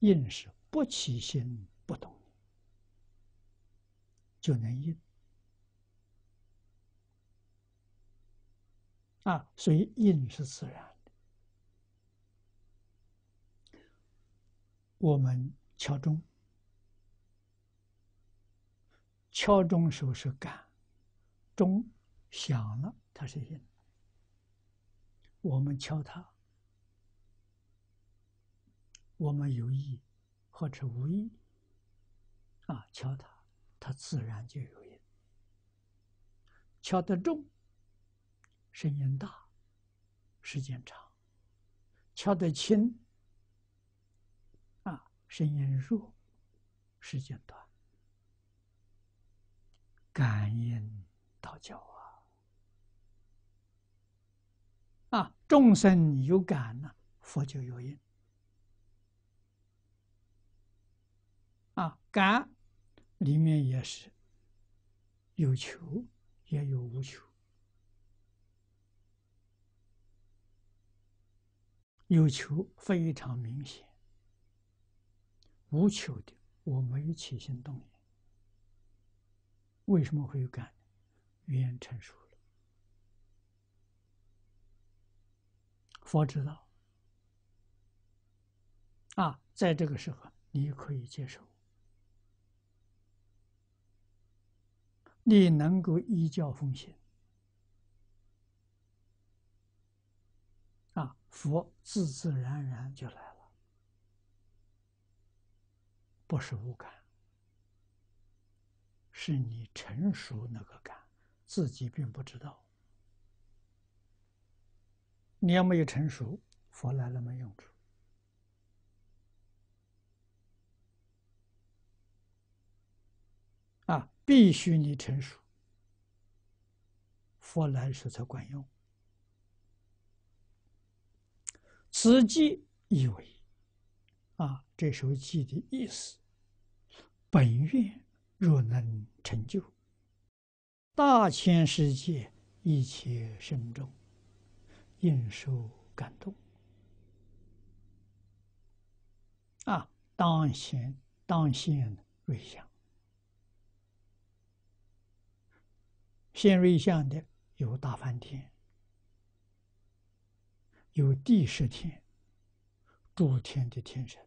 应是不起心不动念，就能应啊，所以应是自然的。我们敲钟，敲钟时候是感，钟响了，它是应。我们敲它，我们有意或者无意啊，敲它，它自然就有音。敲得重，声音大，时间长；敲得轻，啊，声音弱，时间短。感应道教啊，啊，众生有感呢，佛就有音。啊，感里面也是有求，也有无求。有求非常明显，无求的我没有起心动念。为什么会有感？缘成熟了。佛知道，啊，在这个时候你可以接受。你能够依教奉行啊，佛自自然然就来了，不是无感，是你成熟那个感，自己并不知道。你要没有成熟，佛来了没用处啊。必须你成熟，佛来时才管用。此即意为啊，这首偈的意思，本愿若能成就，大千世界一切生众应受感动啊，当现瑞相。现瑞相的有大梵天，有帝释天，诸天的天神，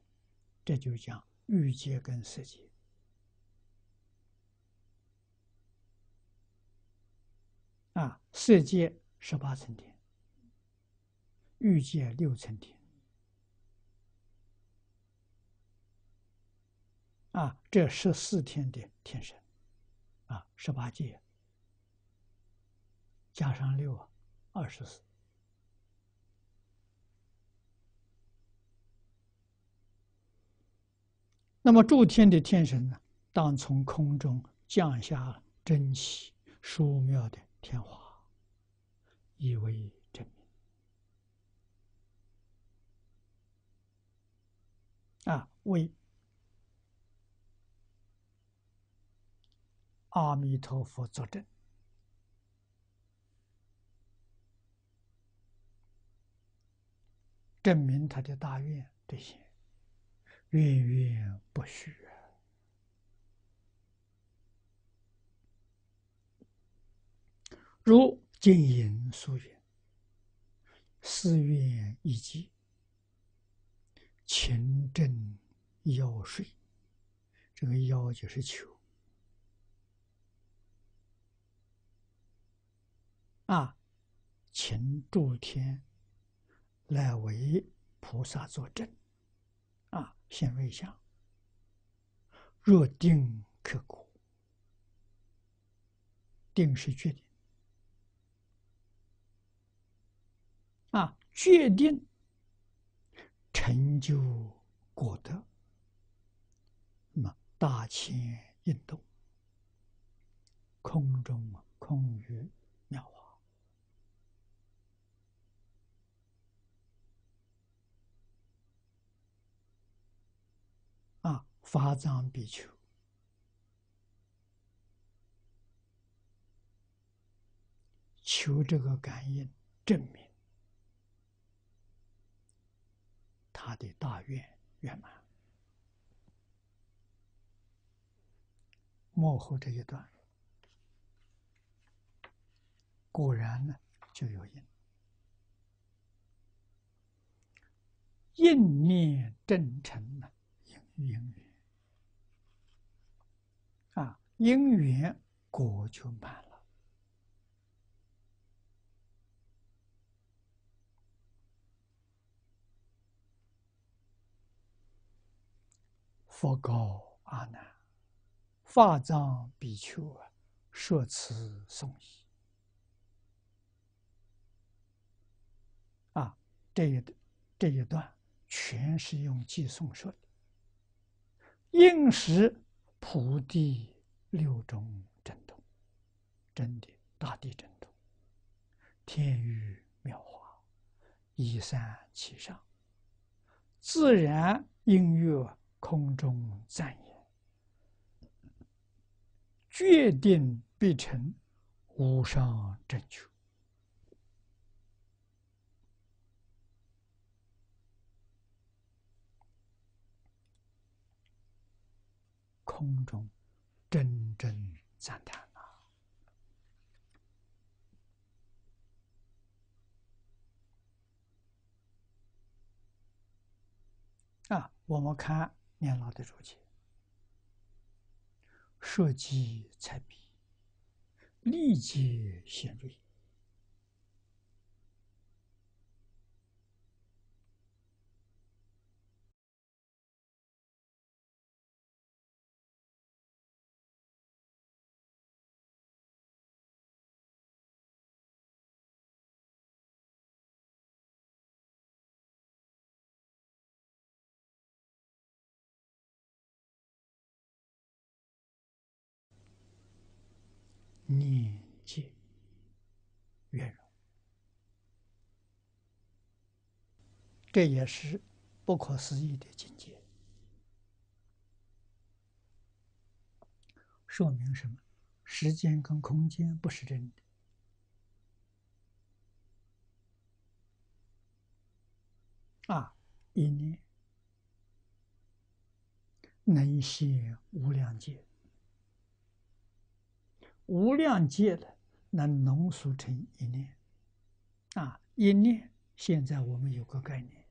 这就讲欲界跟色界。啊，色界18层天，欲界6层天。啊，这14天的天神，啊，18界。加上6啊，24。那么诸天的天神呢，当从空中降下珍奇殊妙的天华，以为真名啊，为阿弥陀佛作证。证明他的大愿兑现，愿愿不虚如净饮疏远，思愿一即，勤振腰睡。这个腰就是求啊，勤诸天来为菩萨作证啊，现瑞相。若定可果，定是决定啊，决定成就果德，那么大千运动，空中空于妙华。法藏比丘求这个感应，证明他的大愿圆满。末后这一段，果然呢就有应，应念真诚呢，因缘啊，因缘果就满了。 佛告阿难：“法藏比丘啊，设此颂已。啊，这一段全是用偈颂说的，应时菩提六种震动，真的大地震动，天雨妙华，依山其上，自然音乐。” 空中赞言，决定必成，无上正觉。空中真正赞叹啊！啊，我们看。 年老的注解，设计才毕，历劫显瑞。念戒圆融，这也是不可思议的境界。说明什么？时间跟空间不是真的。啊，一念能现无量界。 无量界的能浓缩成一念，啊，一念。现在我们有个概念，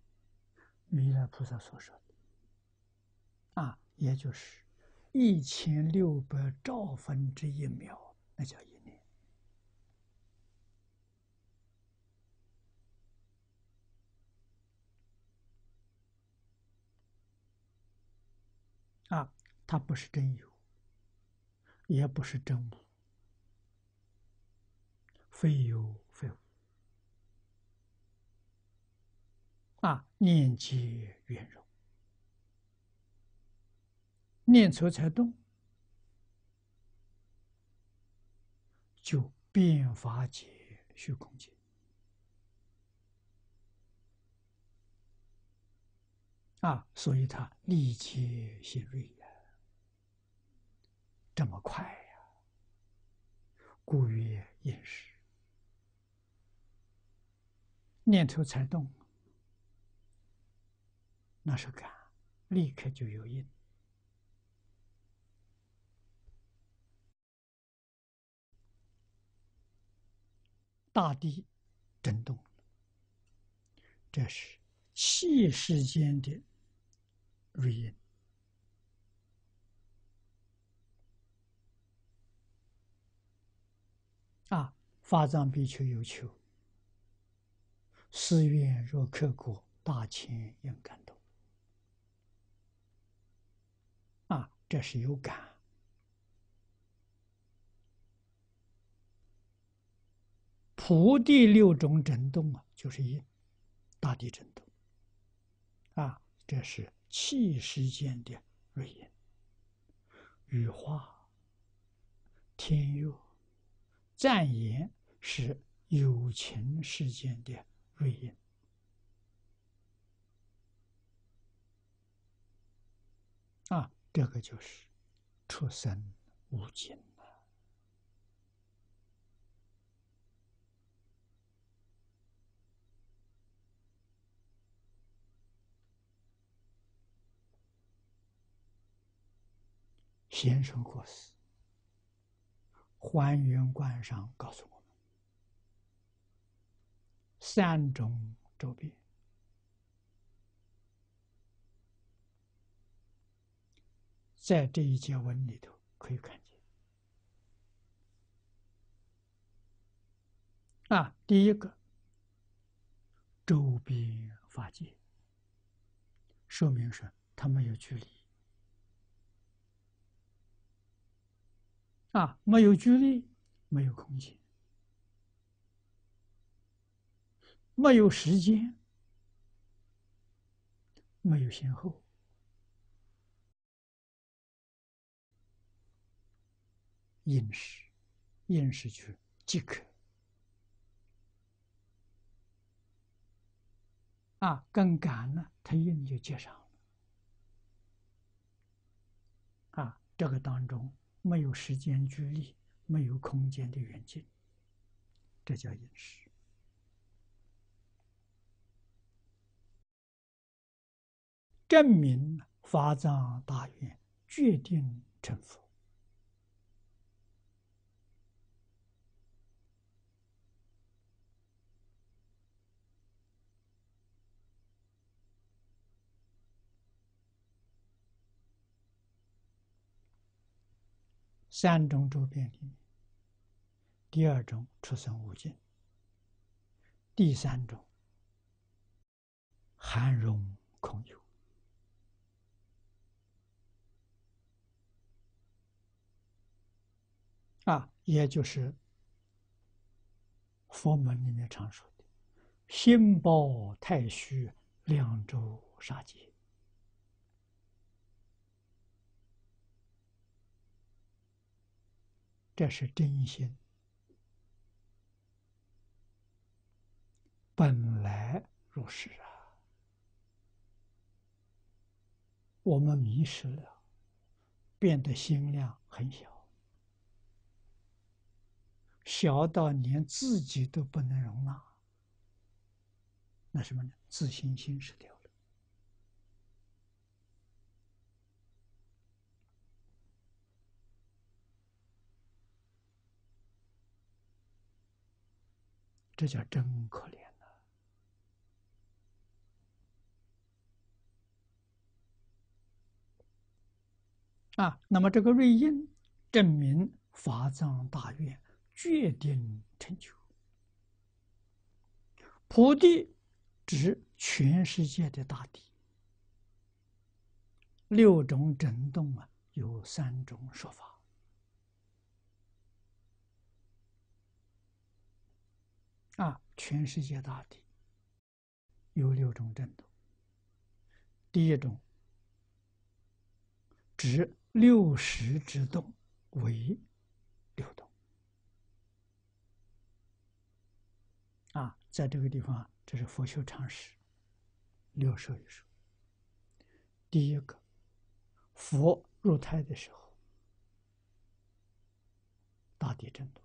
弥勒菩萨所说的，啊，也就是1600兆分之1秒，那叫一念。啊，它不是真有，也不是真无。 非有非无啊！念皆圆融，念头才动，就变法界、虚空界啊！所以它立即显瑞呀，这么快呀，故曰应时。 念头才动，那是感，立刻就有应。大地震动，这是气世间的瑞应。啊，法藏比丘有求。 思愿若刻骨，大千应感动。啊，这是有感。菩提六种震动啊，就是应，大地震动。啊，这是气世间的瑞应，雨花、天佑、赞言是有情世间的。 瑞应啊，这个就是出生无尽了贤首果实还原观上告诉我们，三种周遍，在这一节文里头可以看见。第一个周遍法界，说明是它没有距离。没有距离，没有空间，没有时间，没有先后，应时去即可。跟感呢，它应就接上了。这个当中。没有时间距离，没有空间的远近，这叫应时。证明法藏大愿决定成佛。三种周遍里面，第二种出生无尽，第三种含容空有。也就是佛门里面常说的“心包太虚，量周杀界”。这是真心本来如是我们迷失了，变得心量很小，小到连自己都不能容纳，那什么呢？自信心失掉了。这叫真可怜呐！那么这个瑞因证明法藏大愿决定成就，菩提指全世界的大地，六种震动有三种说法。全世界大地有六种震动。第一种指六识之动为六动。在这个地方，这是佛修常识，六摄一说。第一个，佛入胎的时候，大地震动。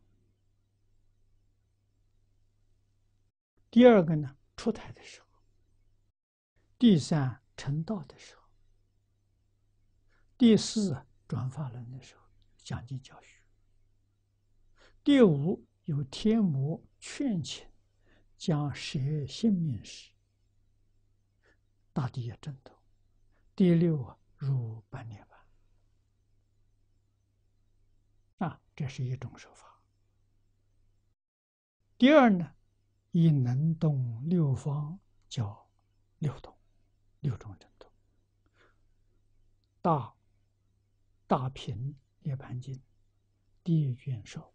第二个呢，出胎的时候；第三，成道的时候；第四，转法轮的时候，讲经教学；第五，有天魔劝请，将舍性命时，大地也震动；第六入般涅槃。这是一种说法。第二呢？以能动六方叫六动，六种震动。大品涅盘经第一卷首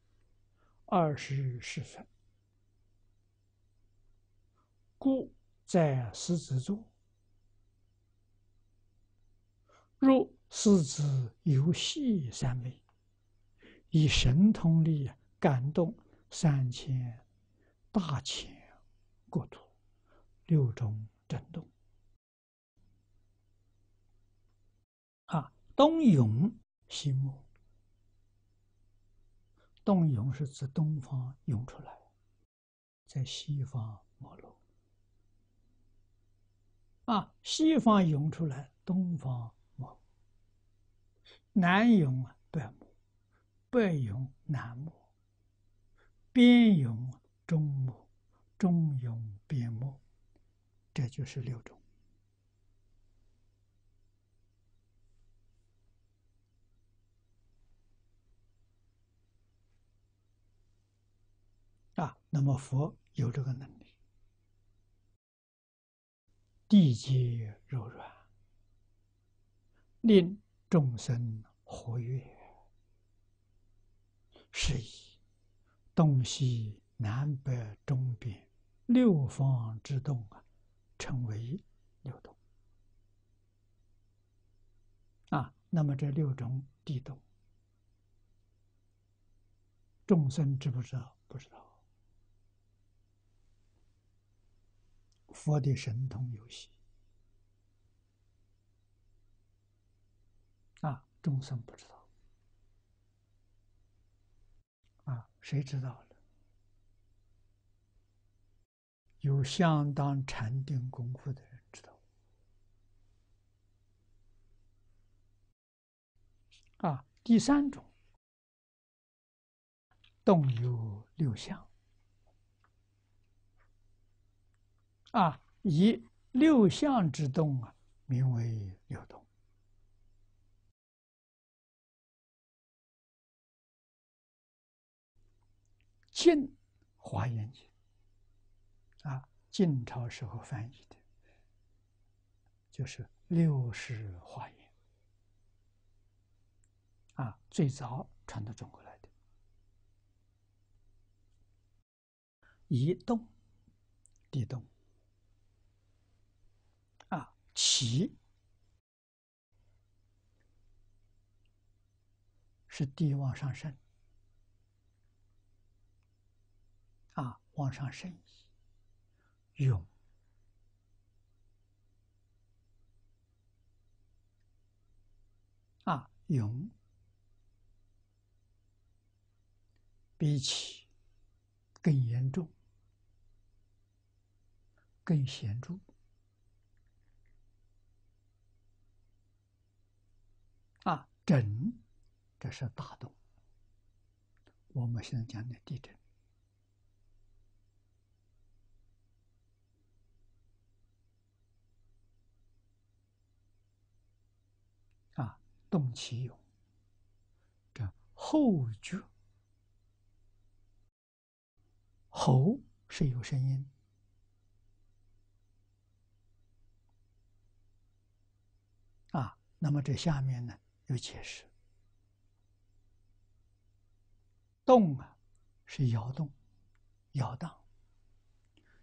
24分，故在狮子座，若狮子游戏三昧，以神通力感动3000。大千国土，六种震动。冬永心目，冬永是自东方涌出来，在西方没落。西方涌出来，东方没。南涌不要没，北咏南默，边咏中默，中咏边默，这就是六种。那么佛有这个能力，地节柔软，令众生活跃，是以东西南北中边六方之动称为六动。那么这六种地动，众生知不知道？不知道。佛的神通有些众生不知道谁知道了？有相当禅定功夫的人知道第三种动有六相以六相之动名为六动。晋华严经晋朝时候翻译的，就是六十华严最早传到中国来的，以动地动。起是地往上升往上升意，涌涌比起更严重，更显著这是大动。我们现在讲的地震动其涌，这后觉吼是有声音那么这下面呢有解释，动是摇动摇荡，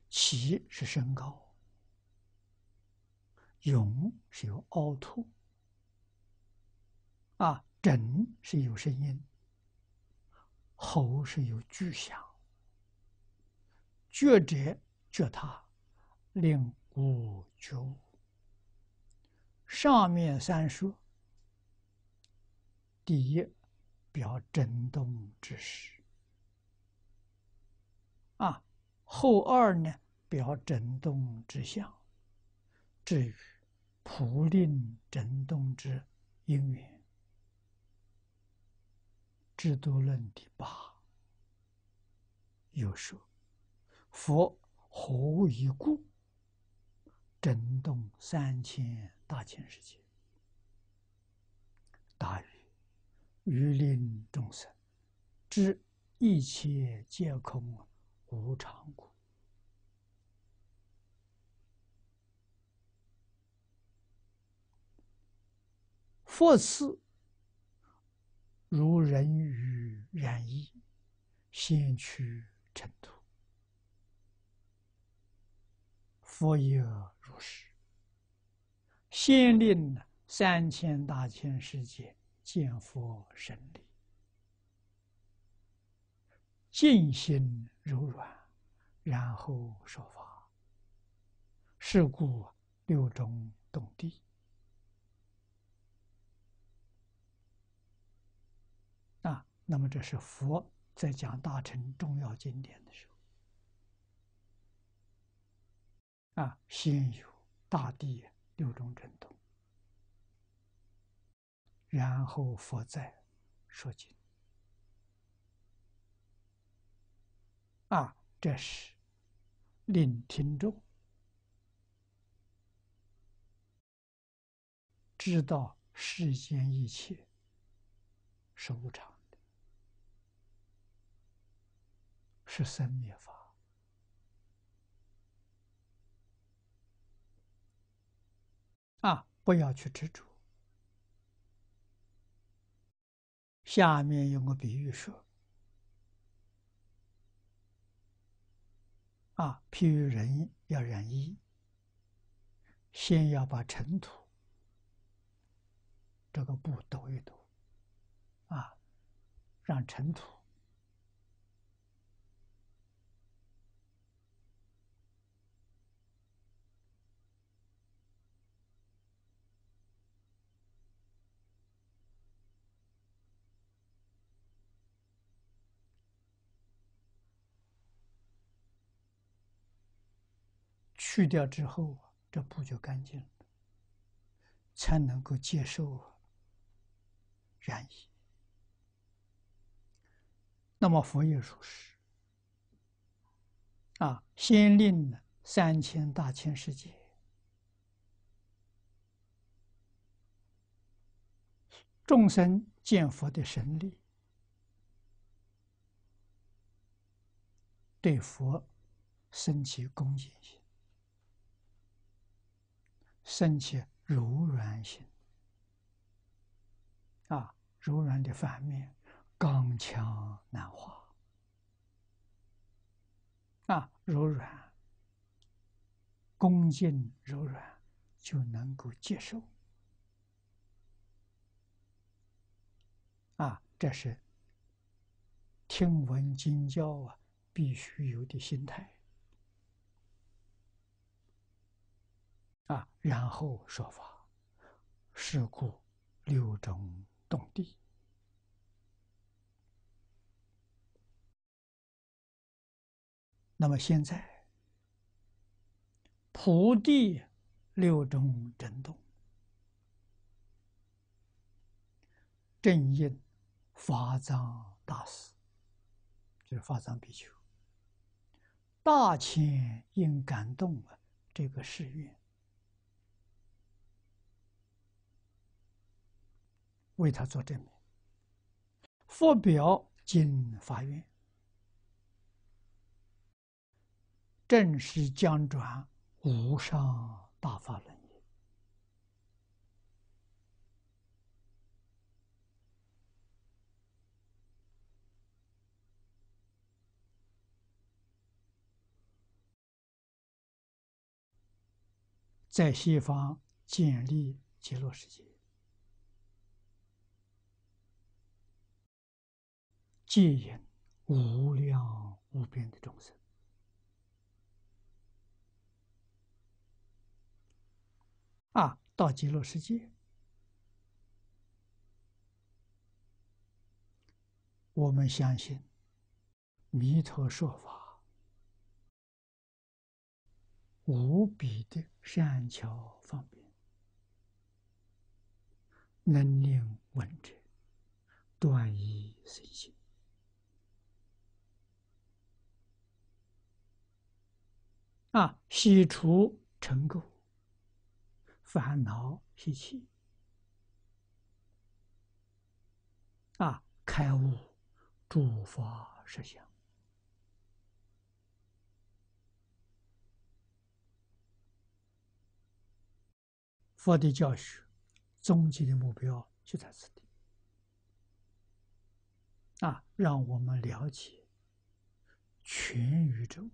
起是升高，涌是有凹凸震是有声音，吼是有巨响，觉者觉他，令吾觉悟。上面三说，第一表震动之时后二呢表震动之相，至于普令震动之因缘，智度论第8有说，佛何以故震动3000大千世界？答曰：于令众生知一切皆空无常故。复次，如人于染衣，先趋尘土，佛也如是，先令3000大千世界见佛神力，静心柔软，然后说法。是故六种动地那么这是佛在讲大乘重要经典的时候先有大地六种震动，然后佛在说经啊，这是令听众知道世间一切是无常的，是生灭法。 啊，不要去执着。下面有个比喻说：“啊，譬如人要染衣，先要把尘土这个布抖一抖，啊，让尘土去掉之后啊，这布就干净了，才能够接受染衣。那么佛也如是啊，先令呢3000大千世界众生见佛的神力，对佛升起恭敬心。 升起柔软心，啊，柔软的反面，刚强难化，啊，柔软、恭敬、柔软就能够接受，啊，这是听闻经教啊必须有的心态。 啊，然后说法，是故六种动地，那么现在菩提六种震动，正应法藏大师，就是法藏比丘，大千应感动啊，这个誓愿。 为他做证明，发表经法院，正式将转无上大法轮也。在西方建立极乐世界。 戒引无量无边的众生，啊，到极乐世界，我们相信弥陀说法无比的善巧方便，能令闻者断疑生信。 啊，洗除尘垢、烦恼习气，啊，开悟诸法实相，佛的教学，终极的目标就在此地。啊，让我们了解全宇宙。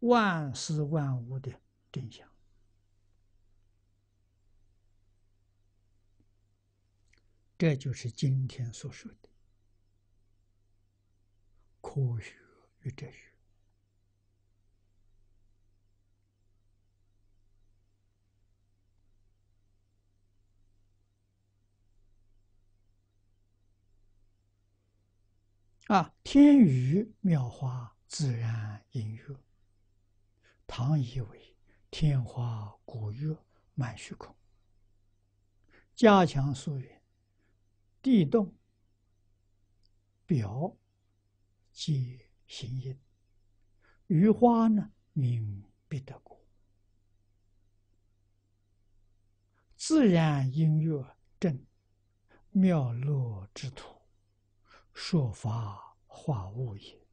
万事万物的真相，这就是今天所说的科学与哲学。啊，天雨妙花，自然音乐。 唐以为天花古月满虚空，加强溯源，地动表皆行因。于花呢，名必得果。自然音乐正妙乐之土，说法化物也。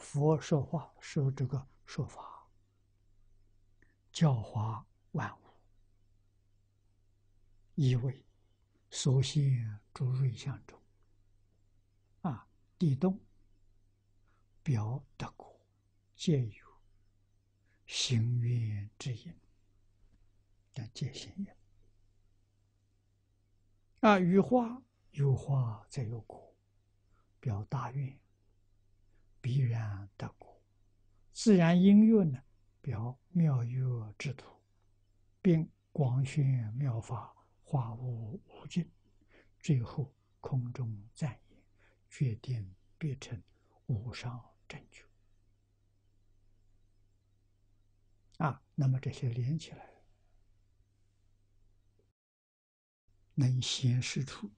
佛说话说这个说法，教化万物，一为所现诸瑞相中，地动表得果，皆有行愿之因，皆行愿。于花有花则有果，表大愿，必然得果。自然音乐呢，表妙乐之土，并广宣妙法，化无无尽，最后空中赞言，决定必成无上正觉。那么这些连起来，能显示出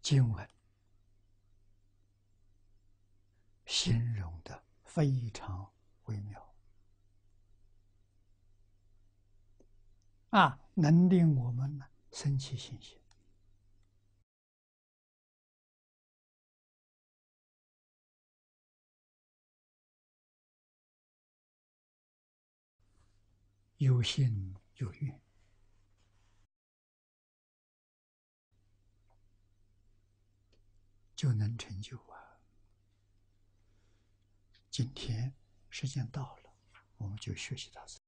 经文形容的非常微妙，能令我们呢升起信心。有信有愿，就能成就。今天时间到了，我们就学习到此。